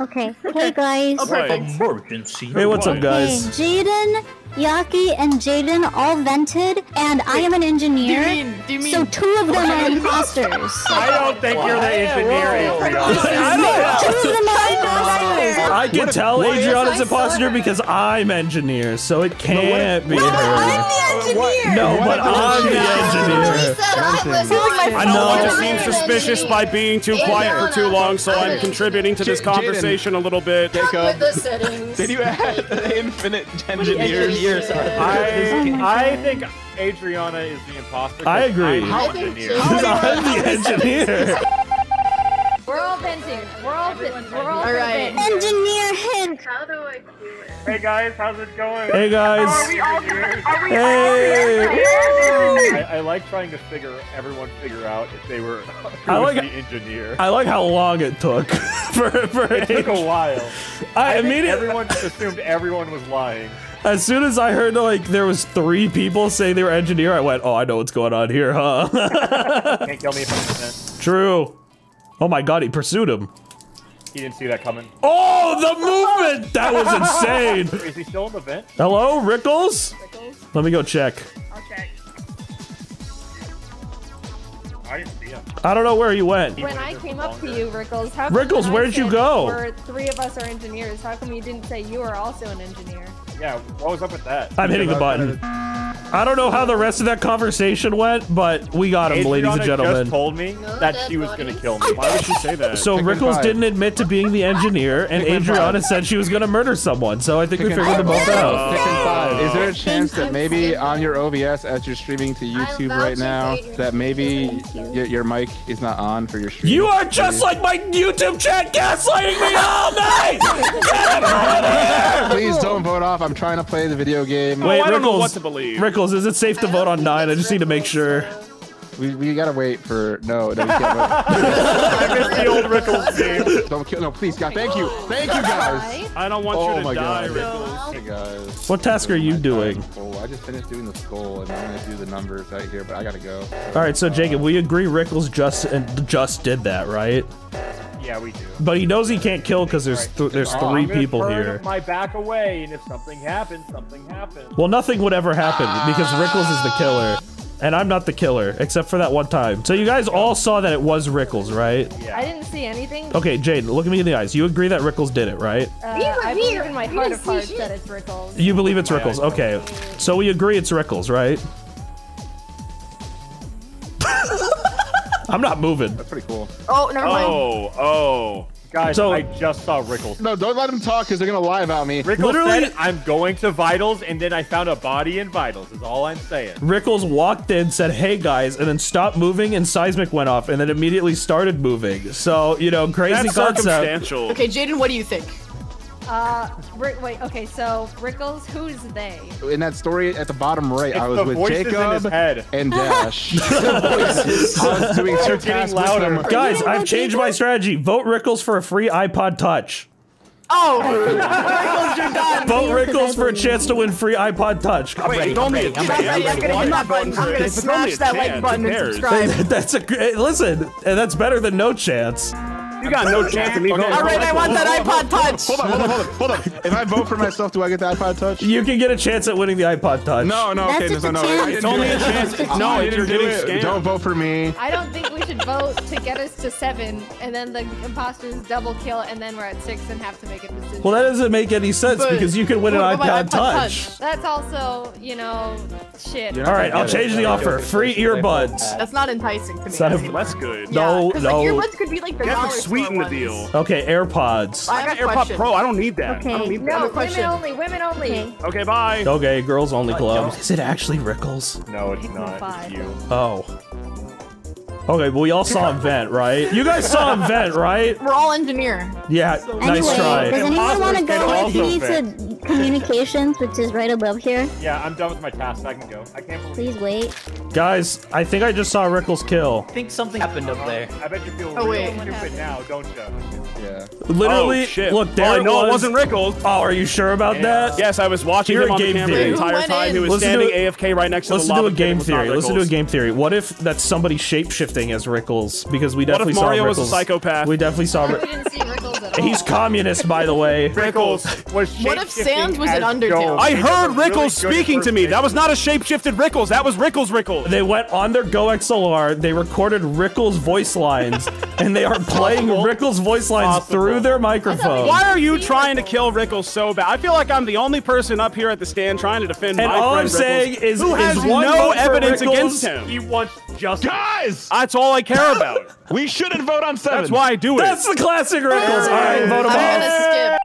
Okay. Hey guys. Hey, what's up, guys? Hey, Jaden, Yaki, and Jaden all vented, and I am an engineer. Do you mean? So two of them are imposters. I don't think you're the engineer. Two of them are imposters. I can tell Adriana's imposter because I'm engineer, so it can't be her. I'm the engineer. No, but I'm the engineer. I know I just seem suspicious by being too quiet for too long, so I'm contributing to this conversation a little bit. Jacob, did you add infinite engineers? I think Adriana is the imposter. I agree. I'm the engineer. We're all venting. We're all venting. We're all venting. Engineer Hint. How do I do it? Hey guys, how's it going? Hey guys. Are we all hey. I like trying to figure out if they were the engineer. I like how long it took. It took a while. I immediately everyone assumed everyone was lying. As soon as I heard like there was 3 people say they were engineer, I went, oh, I know what's going on here, huh? Can't kill me if I'm innocent. True. Oh my god, he pursued him. He didn't see that coming. Oh, the movement! That was insane! Is he still in the vent? Hello, Rickles? Rickles? Let me go check. I'll check. I didn't see him. I don't know where he went. When I came up to you, Rickles, how come Rickles, where did you go? 3 of us are engineers. How come you didn't say you are also an engineer? Yeah, what was up with that? I'm hitting the button. I don't know how the rest of that conversation went, but we got him, ladies and gentlemen. Just told me that she was going to kill me. Why would she say that? So Rickles didn't admit to being the engineer, and Adriana said she was going to murder someone, so I think we figured them both out. Pikmin 5. Is there a chance that maybe on your OBS, as you're streaming to YouTube right now, that maybe your mic is not on for your stream? You are just like my YouTube chat gaslighting me all night! Get him out of here! Please don't vote off. I'm trying to play the video game. Wait, I don't know what to believe. Is it safe to vote on 9? I just need to make sure. We gotta wait for no. We can't vote. I missed the old Rickles game. Don't kill. No, please, God. Thank you, guys. I don't want you to die, Rickles. Hey guys. What task are you doing? I just finished doing the skull, and I'm gonna do the numbers right here, but I gotta go. All right, so Jacob, we agree Rickles just did that, right? Yeah, we do. But he knows he can't kill because there's three people here. My back away, and if something happens, something happens. Well, nothing would ever happen because Rickles is the killer, and I'm not the killer except for that one time. So you guys all saw that it was Rickles, right? Yeah. I didn't see anything. Okay, Jade, look at me in the eyes. You agree that Rickles did it, right? I believe in my heart of hearts that it's Rickles. You believe it's Rickles? Okay. So we agree it's Rickles, right? I'm not moving. That's pretty cool. Oh, never mind. Oh. Guys, so, I just saw Rickles. No, don't let him talk because they're going to lie about me. Rickles said, I'm going to Vitals, and then I found a body in Vitals is all I'm saying. Rickles walked in, said, hey, guys, and then stopped moving, and Seismic went off, and then immediately started moving. So, you know, crazy concept. That's circumstantial. Okay, Jaden, what do you think? Wait, okay, so Rickles, who's they? In that story at the bottom right, I was with Jacob and Dash. I was doing two tasks louder. Guys, I've changed my strategy. Vote Rickles for a free iPod Touch. Oh! Rickles, you're done. Vote Rickles for a chance to win free iPod Touch. I'm ready. I'm gonna smash that like button and subscribe. That's a great, listen, that's better than no chance. You got no chance of me. All right, I want that iPod Touch. Hold on. If I vote for myself, do I get the iPod Touch? You can get a chance at winning the iPod Touch. No. It's only a chance. No, if you're getting scammed. Don't vote for me. I don't think we should vote to get us to 7, and then the imposters double kill, and then we're at 6 and have to make a decision. Well, that doesn't make any sense because you can win an iPod Touch. That's also, you know, shit. All right, I'll change the offer. Free earbuds. That's not enticing to me. That's good. No, no. Earbuds could be like the sweeten the deal. Okay, AirPods. I got AirPod Pro. I don't need that. Okay. I don't need that. No, women only. Women only. Okay, bye. Okay, girls only club. Is it actually Rickles? No, it's not. It's you. Oh. Okay, but we all saw him vent, right? You guys saw him vent, right? We're all engineer. Yeah, nice try. Does anyone want to go with me to communications, which is right above here? Yeah, I'm done with my task. I can go. I can't believe it. Please wait. Guys, I think I just saw Rickles kill. I think something happened up there. I bet you feel real stupid now, don't you? Yeah. Literally, look, there it wasn't Rickles. Oh, are you sure about that? Yes, I was watching him on the camera the entire time. He was standing AFK right next to the lava. Listen to a game theory. What if that's somebody shapeshifting as Rickles, because we definitely saw Rickles. What if Mario was a psychopath? We definitely saw Rickles. We didn't see Rickles at all. He's communist, by the way. Rickles was shape-shifting. What if Sans was an Undertale? I heard Rickles speaking to me. That was not a shape-shifted Rickles. That was Rickles. They went on their Go XLR. They recorded Rickles voice lines, and they are playing Rickles voice lines through their microphone. Why are you trying to kill Rickles so bad? I feel like I'm the only person up here at the stand trying to defend my friend Rickles. And all I'm saying is, who has no evidence against him? He wants justice. Guys! That's all I care about. We shouldn't vote on 7. That's why I do it. That's the classic Rickles. All right, vote him off.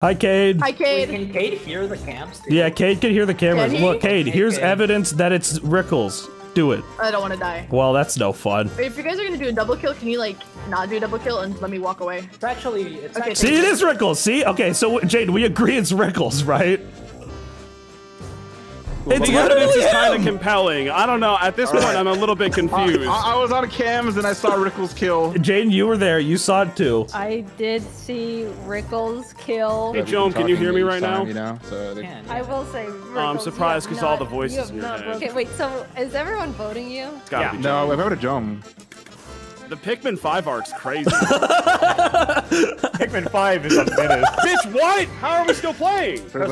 Hi, Cade. Hi, Cade. Wait, can Cade hear the cams? Too? Yeah, Cade can hear the cameras. Look, Cade, here's evidence that it's Rickles. Do it. I don't want to die. Well, that's no fun. If you guys are going to do a double kill, can you, like, not do a double kill and let me walk away? It's actually... See, it is Rickles. See? Okay, so, Jade, we agree it's Rickles, right? It's literally kind of compelling. I don't know. At this point, I'm a little bit confused. I was out of cams and I saw Rickles kill. Jane, you were there. You saw it too. I did see Rickles kill. Hey, Joan, can you hear me right now? I will say Rickles, I'm surprised because all the voices here. Okay, wait. So is everyone voting you? It's gotta be Joan. No, I voted Joan. The Pikmin 5 arc's crazy. Pikmin 5 is a menace. Bitch, what? How are we still playing? There's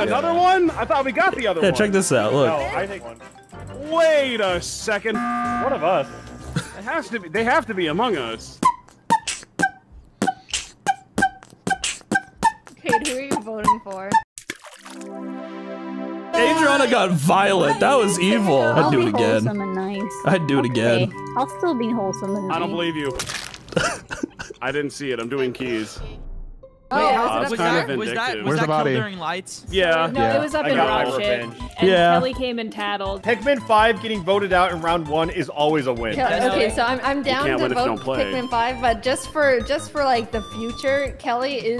another one? I thought we got the other one. Yeah, check this out. Look. No, I think one. Wait a second. One of us. It has to be. They have to be Among Us. Kate, who are you voting for? Brianna got violent. That was evil. I'd do it again. I'd do it again. I'll still be wholesome and nice. I don't believe you. I didn't see it. I'm doing keys. Oh, was that killed during lights? Yeah. No, yeah. It was up in Rocket. And yeah. Kelly came and tattled. Pikmin 5 getting voted out in round 1 is always a win. Okay, so I'm down to vote Pikmin 5, but just for like the future, Kelly,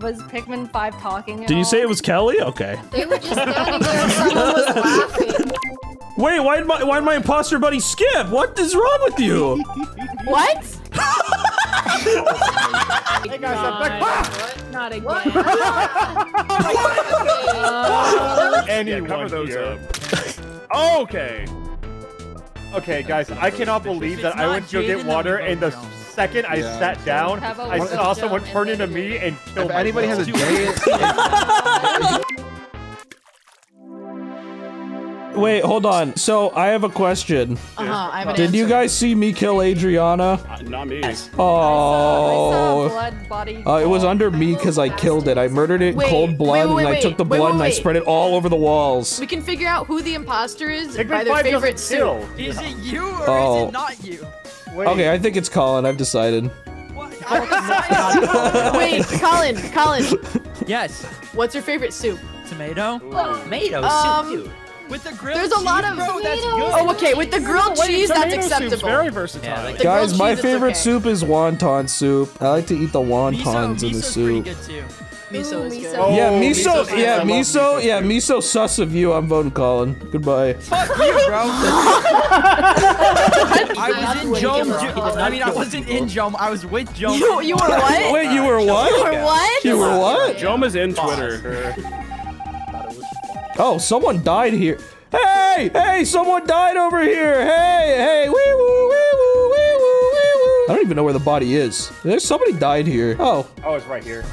was Pikmin 5 talking? Did you say it was Kelly? Okay. They were just standing there and someone was laughing. Wait, why'd my imposter buddy skip? What is wrong with you? What? Hey guys, I'm back. What? Not again. What? Anyone cover those up. Okay. Okay, guys, I cannot believe that I went to go get water and the second I sat down, I saw someone turn into me and kill myself. If anybody has a day. Wait, hold on. So I have a question. Did you guys see me kill Adriana? Not me. Oh. It was under me because I killed it. I murdered it in cold blood, and I took the blood and I spread it all over the walls. We can figure out who the imposter is by their favorite suit. Is it you or is it not you? Okay, I think it's Colin. I've decided. Wait, Colin. Yes. What's your favorite soup? Tomato. Tomato soup. With the grilled cheese, bro, that's good. Oh, okay, with the grilled cheese, that's acceptable. Soup's very versatile. Yeah, like guys, my favorite soup is wonton soup. I like to eat the wontons in the soup. Miso's pretty good, too. Miso is good. Oh, yeah, miso sus of you. I'm voting Colin. Goodbye. Fuck you, bro. I wasn't in Jome. I was with Jome. You were what? Wait, you were what? Jome is in Twitter. Oh, someone died here. Hey, someone died over here. Hey, wee-woo, wee-woo, wee-woo, wee-woo. I don't even know where the body is. There's somebody died here. Oh, it's right here.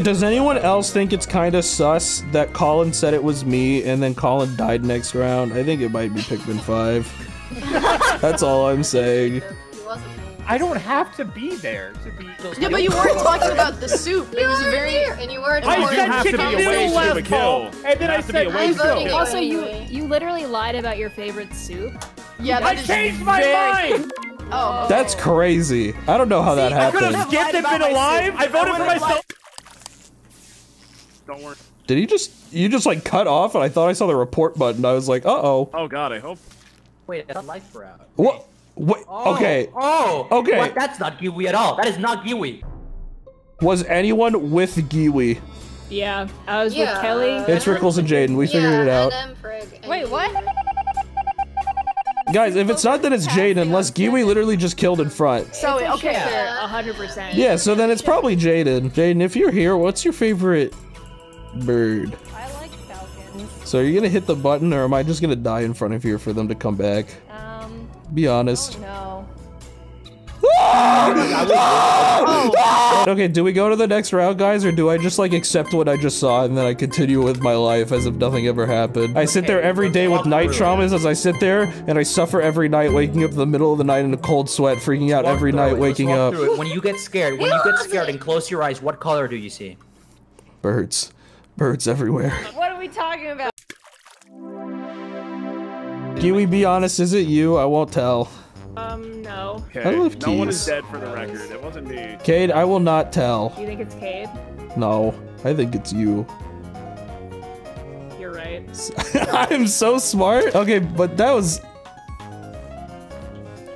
Does anyone else think it's kind of sus that Colin said it was me and then Colin died next round? I think it might be Pikmin 5. That's all I'm saying. I don't have to be there to be. Yeah, but you weren't talking about the soup. It was very. And you were. I said chicken noodle last fall, and then I said miso. Also, you literally lied about your favorite soup. Yeah, I changed my mind. Oh, that's crazy. I don't know how that happened. I could have skipped and been alive. I voted for myself. Don't worry. Did he just? You just like cut off, and I thought I saw the report button. I was like, oh. Oh God, I hope. Wait, that's life for out. What? Wait, okay. Okay. What? That's not Kiwi at all. That is not Kiwi. Was anyone with Kiwi? Yeah, I was with Kelly. It's Rickles and Jaden. We figured it out. Wait, what? Guys, if it's not that it's Jaden, unless Kiwi literally just killed in front. So okay, 100%. Yeah, so then it's probably Jaden. Jaden, if you're here, what's your favorite bird? I like falcons. So are you gonna hit the button, or am I just gonna die in front of here for them to come back? Be honest. Oh, no. Okay, do we go to the next round, guys, or do I just like accept what I just saw and then I continue with my life as if nothing ever happened? I sit there every day with night traumas as I sit there and I suffer every night, waking up in the middle of the night in a cold sweat, freaking out every night, waking up. When you get scared, and close your eyes, what color do you see? Birds. Birds everywhere. What are we talking about? Kiwi, be honest, is it you? I won't tell. No. Okay. I love keys. No one is dead for the record. It wasn't me. Cade, I will not tell. You think it's Cade? No, I think it's you. You're right. I'm so smart. Okay, but that was...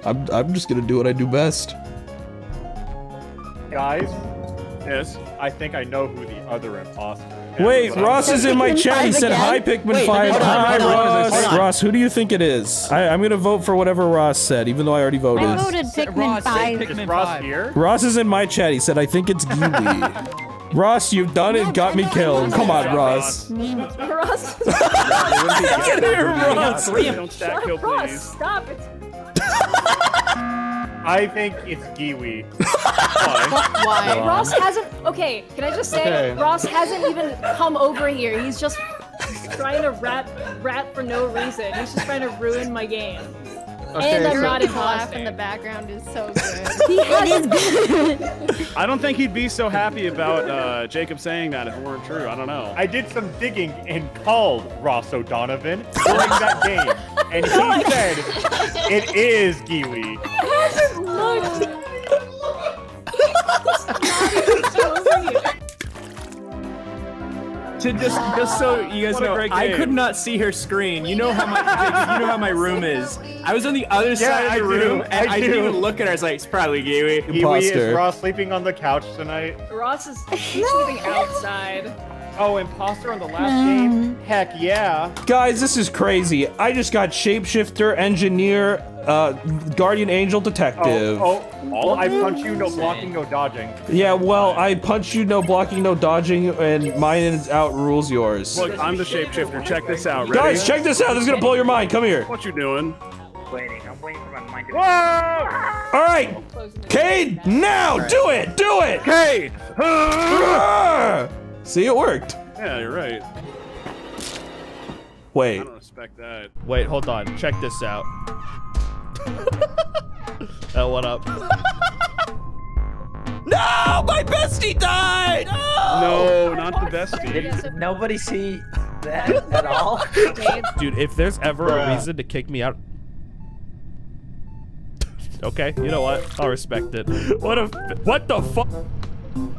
I'm just gonna do what I do best. Guys? Yes? I think I know who the other imposter is. Wait, Ross is in my chat. He said, hi, Pikmin 5. Hi, Ross. Ross, who do you think it is? I'm going to vote for whatever Ross said, even though I already voted. I voted Pikmin 5. Is Ross here? Ross is in my chat. He said, I think it's Gilly. Ross, you've done it. Got me killed. Come on, Ross. Ross. I can hear Ross. Don't stack kill, please. Stop it. I think it's Kiwi. Why? Ross hasn't. Okay, can I just say Ross hasn't even come over here. He's just trying to rap for no reason. He's just trying to ruin my game. Okay, and the nodding laugh in the background is so good. I don't think he'd be so happy about Jacob saying that if it weren't true. I don't know. I did some digging and called Ross O'Donovan during that game, and he said it is Kiwi. He hasn't looked. Just so you guys know, I could not see her screen. You know how my room is. I was on the other side of the room, and I didn't even look at her. I was like, it's probably Kiwi. Kiwi is Ross sleeping on the couch tonight. Ross is sleeping outside. Oh, imposter on the last game? Heck yeah. Guys, this is crazy. I just got shapeshifter, engineer, guardian angel, detective. I punch you, no blocking, no dodging. Yeah, well, I punch you, no blocking, no dodging, and mine outrules yours. Look, I'm the shapeshifter. Check this out. Ready? Guys, check this out. This is gonna blow your mind. Come here. What you doing? I'm waiting for my mind to be. All right, Cade, now do it. Do it, Cade. See, it worked. Yeah, you're right. Wait. I don't respect that. Wait, hold on. Check this out. That one up. No! My bestie died! No, no, not the bestie. Did nobody see that at all? Dude, if there's ever a reason to kick me out... Okay, you know what? I'll respect it. What the fuck?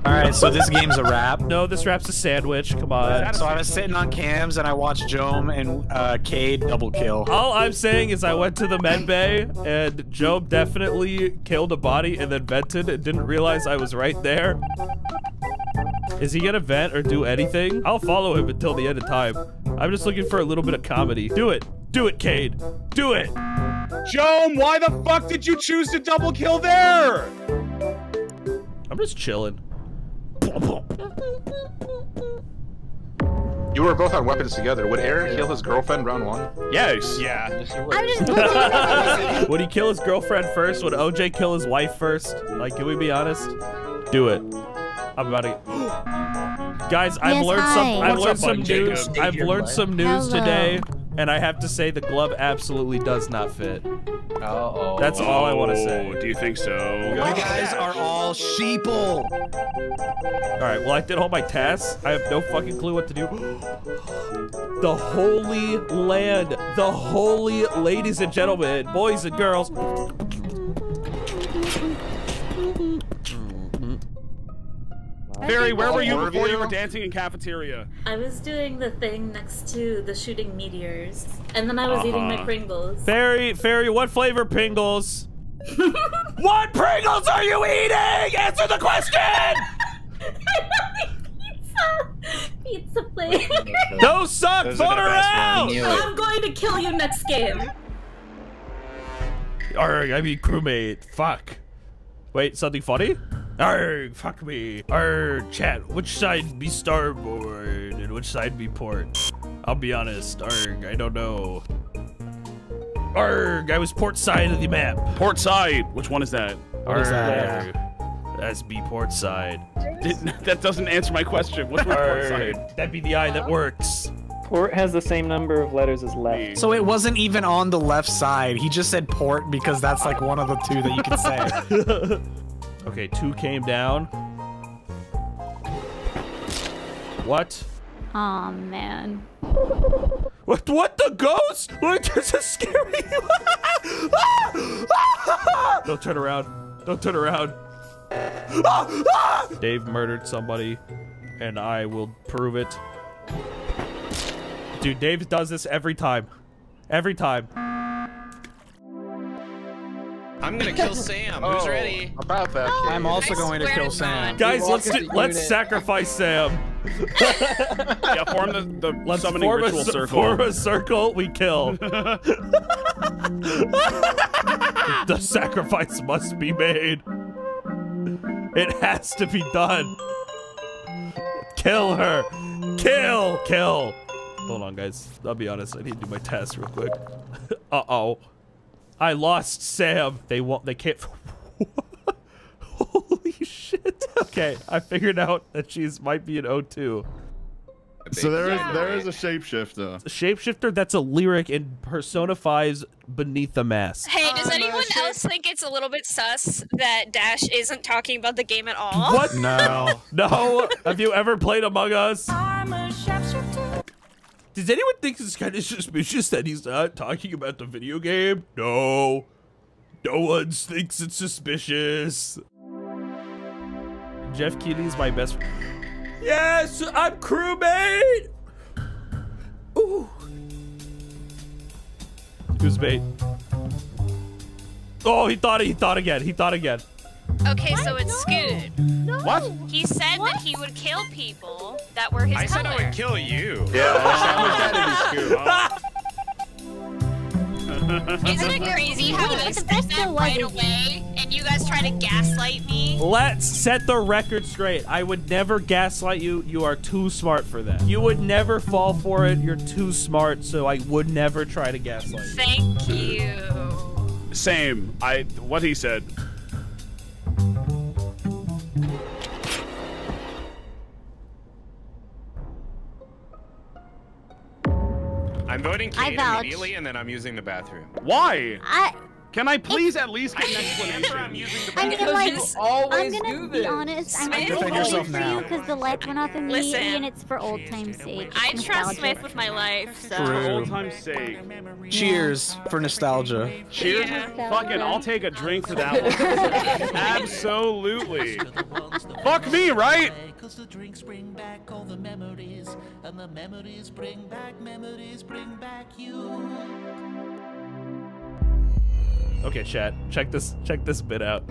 Alright, so this game's a wrap. No, this wrap's a sandwich. Come on. So I was sitting on cams and I watched Joam and Cade double kill. All I'm saying is I went to the med bay and Joam definitely killed a body and then vented and didn't realize I was right there. Is he gonna vent or do anything? I'll follow him until the end of time. I'm just looking for a little bit of comedy. Do it. Do it, Cade. Do it. Joam, why the fuck did you choose to double kill there? I'm just chilling. You were both on weapons together. Would Aaron kill his girlfriend round one? Yes. Yeah. I'm just Would he kill his girlfriend first? Would OJ kill his wife first? Like, can we be honest? Do it. I'm about to. Guys, I've learned some news today, and I have to say the glove absolutely does not fit. Uh-oh. That's all I want to say. Do you think so? You guys are all sheeple. All right, well, I did all my tasks. I have no fucking clue what to do. The Holy Land. The Holy, ladies and gentlemen, boys and girls. Barry, where were you before you were dancing in cafeteria? I was doing the thing next to the shooting meteors, and then I was eating my Pringles. Barry, what flavor Pringles? What Pringles are you eating? Answer the question! Pizza flavor. Those suck! Vote her out! I'm going to kill you next game. Arrgh, I mean crewmate. Fuck. Wait, something funny? Arrgh, fuck me. Arrgh, chat, which side be starboard and which side be port? I'll be honest, arrgh, I don't know. Arrgh, I was port side of the map. Port side, which one is that? Arrgh, that's B port side. That doesn't answer my question, which one port side? That'd be the eye that works. Port has the same number of letters as left. So it wasn't even on the left side. He just said port because that's like one of the two that you can say. Okay, two came down. What? Aw, man. What the ghost? What, this is scary. Don't turn around. Don't turn around. Dave murdered somebody, and I will prove it. Dude, Dave does this every time. Every time. I'm gonna kill Sam. Who's ready? About that. Kid. I'm also going to kill Sam. Guys, let's sacrifice Sam. Yeah, form the summoning ritual circle. Form a circle. We kill. The sacrifice must be made. It has to be done. Kill her. Kill. Kill. Hold on, guys. I'll be honest. I need to do my task real quick. Uh oh. I lost Sam. They can't. Holy shit. Okay, I figured out that she might be an O2. So there is a shapeshifter. It's a shapeshifter that's a lyric and personifies beneath the mask. Hey, does anyone else think it's a little bit sus that Dash isn't talking about the game at all? What? No. No? Have you ever played Among Us? I'm a shapeshifter. Does anyone think it's kind of suspicious that he's not talking about the video game? No. No one thinks it's suspicious. Jeff Keighley is my best friend. Yes, I'm crewmate. Ooh. Who's bait? Oh, he thought again. Okay, what? So it's Scoot. No. What? He said that he would kill people that were his color. I said I would kill you. Yeah. Isn't it crazy how I said that right away? And you guys try to gaslight me? Let's set the record straight. I would never gaslight you. You are too smart for that. You would never fall for it. You're too smart, so I would never try to gaslight you. Thank you. Same. What he said. I'm voting Kate immediately, and then I'm using the bathroom. Why? Can I please at least get an explanation? I'm gonna be honest. I'm gonna vote for you because the lights went off immediately, and it's for old time's sake. I trust Smith with my life, so. For old time's sake. Cheers for nostalgia. Cheers? Yeah. Fucking, I'll take a drink for that one. Absolutely. Fuck me, right? Cause the drinks bring back all the memories, and the memories bring back you. Okay, chat. Check this bit out.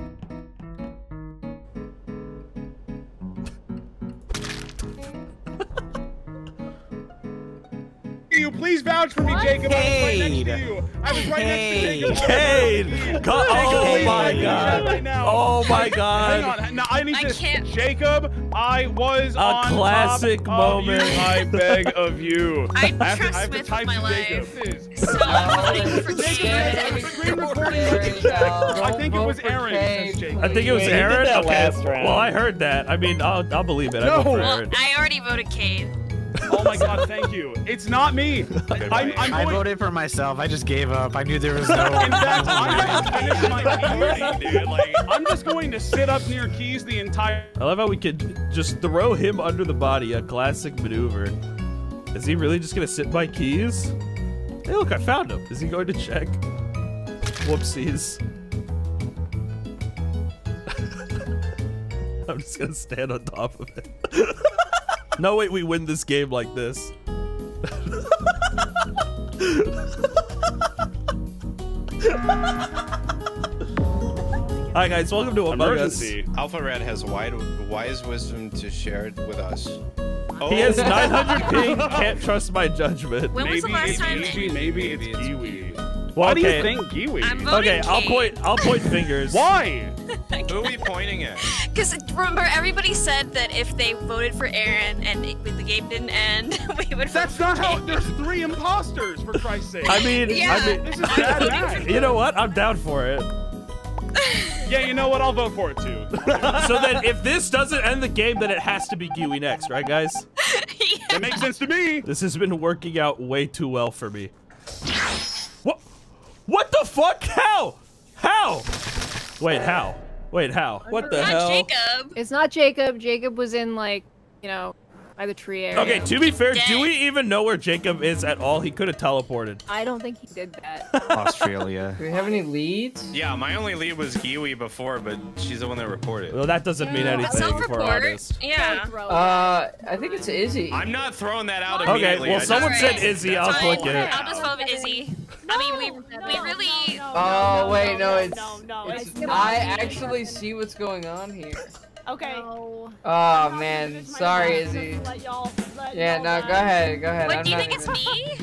Can you please vouch for me, Jacob? I was right next to Jacob. Oh my god. Oh my god. Hang on. No, I need this. Jacob, I was on classic moment. I beg of you. I have to type my life. I think it was Aaron. I think it was Aaron? Okay. Well, I heard that. I mean, I'll believe it. I already voted Kate. Oh my god, thank you. It's not me. I voted for myself. I just gave up. I knew there was no one. In fact, I'm gonna finish my meeting, dude. Like, I'm just going to sit up near Keys the entire... I love how we could just throw him under the body, a classic maneuver. Is he really just gonna sit by Keys? Hey look, I found him. Is he going to check? Whoopsies. I'm just gonna stand on top of it. No, wait, we win this game like this. Hi guys, welcome to Among Us. Alpharad has wise wisdom to share it with us. Oh. He has 900 ping, can't trust my judgment. When was the last time? Maybe it's Kiwi. Why do you think Kiwi? Okay, I'll point fingers. Why? Who are we pointing at? Because remember, everybody said that if they voted for Aaron and the game didn't end, we would. That's not how. There's three imposters, for Christ's sake. I mean, this is bad. You know what? I'm down for it. Yeah, you know what? I'll vote for it too. So then, if this doesn't end the game, then it has to be Kiwi next, right, guys? Yeah. That makes sense to me. This has been working out way too well for me. What? What the fuck? How? How? Wait, how? Wait, how? What the hell? It's not Jacob. It's not Jacob. Jacob was in, like, you know, by the tree area. Okay, to be fair, do we even know where Jacob is at all? He could have teleported. I don't think he did that. Australia. Do we have any leads? Yeah, my only lead was Kiwi before, but she's the one that reported. Well, that doesn't mean anything for artists. Yeah. I think it's Izzy. I'm not throwing that out immediately. Okay, well, someone said Izzy. That's I'll click it. I'll just vote Izzy. No, I mean, we really... Oh, wait, no, it's... I actually see what's going on here. Okay. No. Oh, man. Sorry, Izzy. Yeah, no, go ahead. Go ahead. Wait, do you think it's me?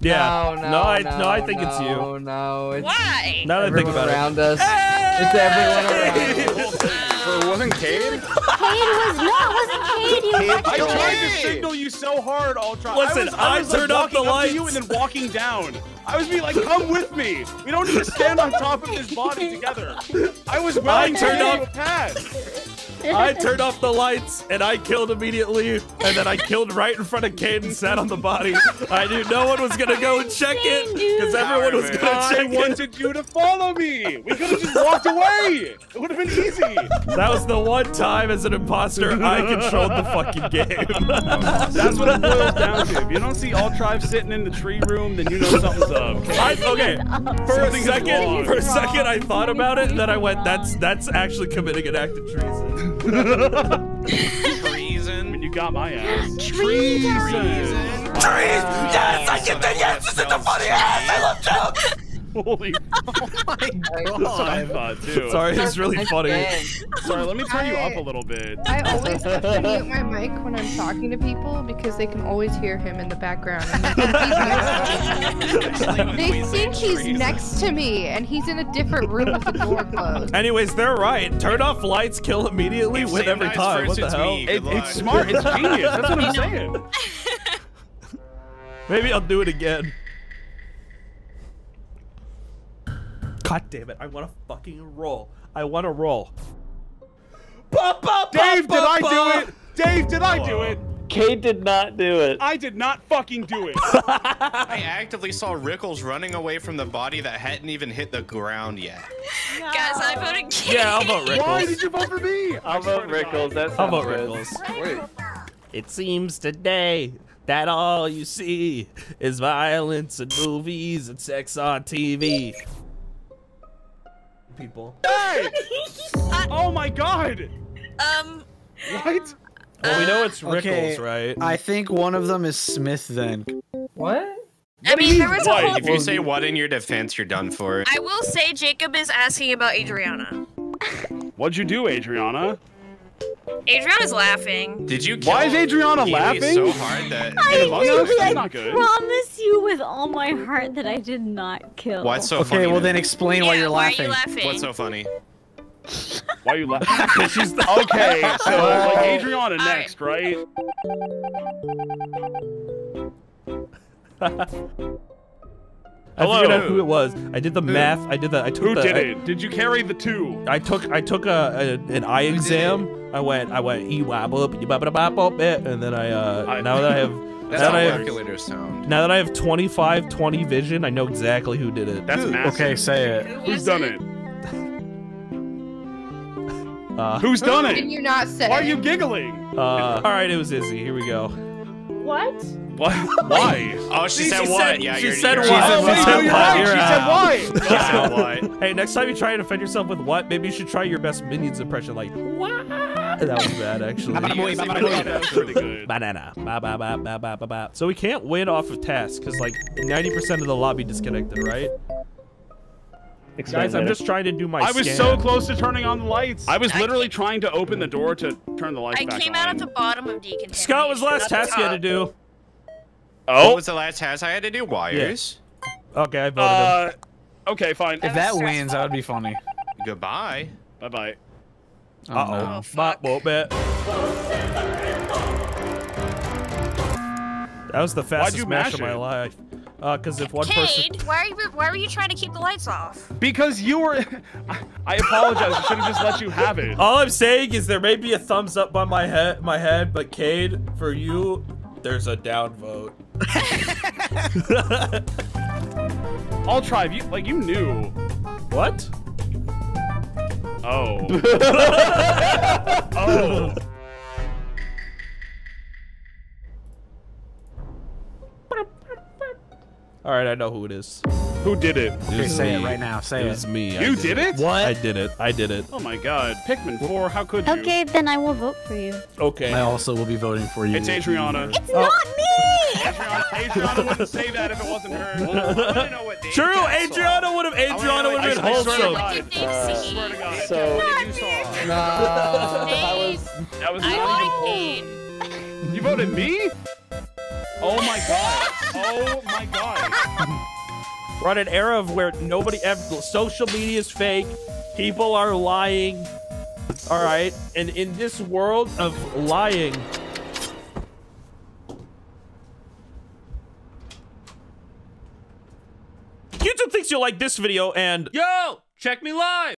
Yeah. No, I think it's you. No, it's... Why? Now that I think about it. Around us. Hey! It's everyone around us. It wasn't Cade? Cade was not. I tried to signal you so hard, Ultron. Listen, I turned off the lights. To you and then walking down. I was being like, "Come with me. We don't need to stand on top of this body together." I was willing to pass. I turned off the lights and I killed immediately, and then I killed right in front of Cade and sat on the body. I knew no one was gonna go and check it because everyone was gonna check it. I wanted you to follow me. We could have just walked away. It would have been easy. That was the one time as an imposter I controlled the fucking game. That's what it boils down to. If you don't see all tribes sitting in the tree room, then you know something's up. Okay, for a second I thought about it, and then I went, that's actually committing an act of treason. Treason? I mean, you got my ass. Treason! Treason! Yes! I get the yes! It's a funny ass! I love jokes! Holy oh my god. That's what I thought too. Sorry, it's really funny. Sorry, let me turn you up a little bit. I always have to mute my mic when I'm talking to people because they can always hear him in the background. They think he's next to me and he's in a different room with the door closed. Anyways, they're right. Turn off lights, kill immediately, win every time. What the hell? It's smart, it's genius. That's what I'm saying. Maybe I'll do it again. God damn it, I want to fucking roll. I want to roll. Dave, did I do it? Dave, did I do it? Cade did not do it. I did not fucking do it. I actively saw Rickles running away from the body that hadn't even hit the ground yet. No. Guys, I voted Cade. Yeah, I'll vote Rickles. Why did you vote for me? I'll vote Rickles. That's I'll vote Rickles. Wait. It seems today that all you see is violence and movies and sex on TV. People. Hey! Oh my god! What? Well, we know it's Rickles, okay, right? I think one of them is Smith then. What? I mean, there was a whole... If you say what in your defense, you're done for. I will say Jacob is asking about Adriana. What'd you do, Adriana? Adriana's laughing. Did you kill Why is Adriana laughing? So hard that I promise you with all my heart that I did not kill. What's so funny? Okay, well then explain why you're laughing. Why are you laughing? What's so funny? Why are you laughing? She's okay, so like Adriana next, right? I figured out who it was. I did the math. I did the. I took. Who did it? Did you carry the two? I took an eye exam. I went. E wobble, and then I now that I have. That's how calculators sound. Now that I have 25/20 vision, I know exactly who did it. That's massive. Okay, say it. Who's done it? Who's done it? Did you not say? Why are you giggling? All right, it was Izzy. Here we go. What? What? Why? Oh, she said what? Yeah, she said what? She said why? Hey, next time you try and offend yourself with what, maybe you should try your best Minions impression, like what? That was bad, actually. Banana. So we can't win off of tasks because like 90% of the lobby disconnected, right? Guys, I'm just trying to do my scan. I was so close to turning on the lights. I was literally trying to open the door to turn the lights back on. I came out at the bottom of decontamination. Scott was last task you had to do. Oh, what was the last task I had to do? Wires. Yeah. Okay, I voted him. Okay, fine. If that wins, that would be funny. Goodbye. Bye bye. Uh-oh. Oh, fuck. That was the fastest match of my life. Because if one person... why were you trying to keep the lights off? Because you were... I apologize. I should have just let you have it. All I'm saying is there may be a thumbs up on my head, but Cade, for you, there's a downvote. All tribe, you like you knew. What? Oh. Oh. All right, I know who it is. Who did it? Okay, say it right now. Say it. It's me. You did it? What? I did it. I did it. Oh my god. Pikmin 4, how could you? Okay, then I will vote for you. Okay. I also will be voting for you. It's Adriana. It's not me! Adriana wouldn't say that if it wasn't her. I know what True! Adriana would have been wholesome. I swear to god. So, what did you saw? That was not even... You voted me? Oh my god. Oh my god. We're on an era of where nobody ever, social media is fake. People are lying. All right. And in this world of lying. YouTube thinks you'll like this video and check me live.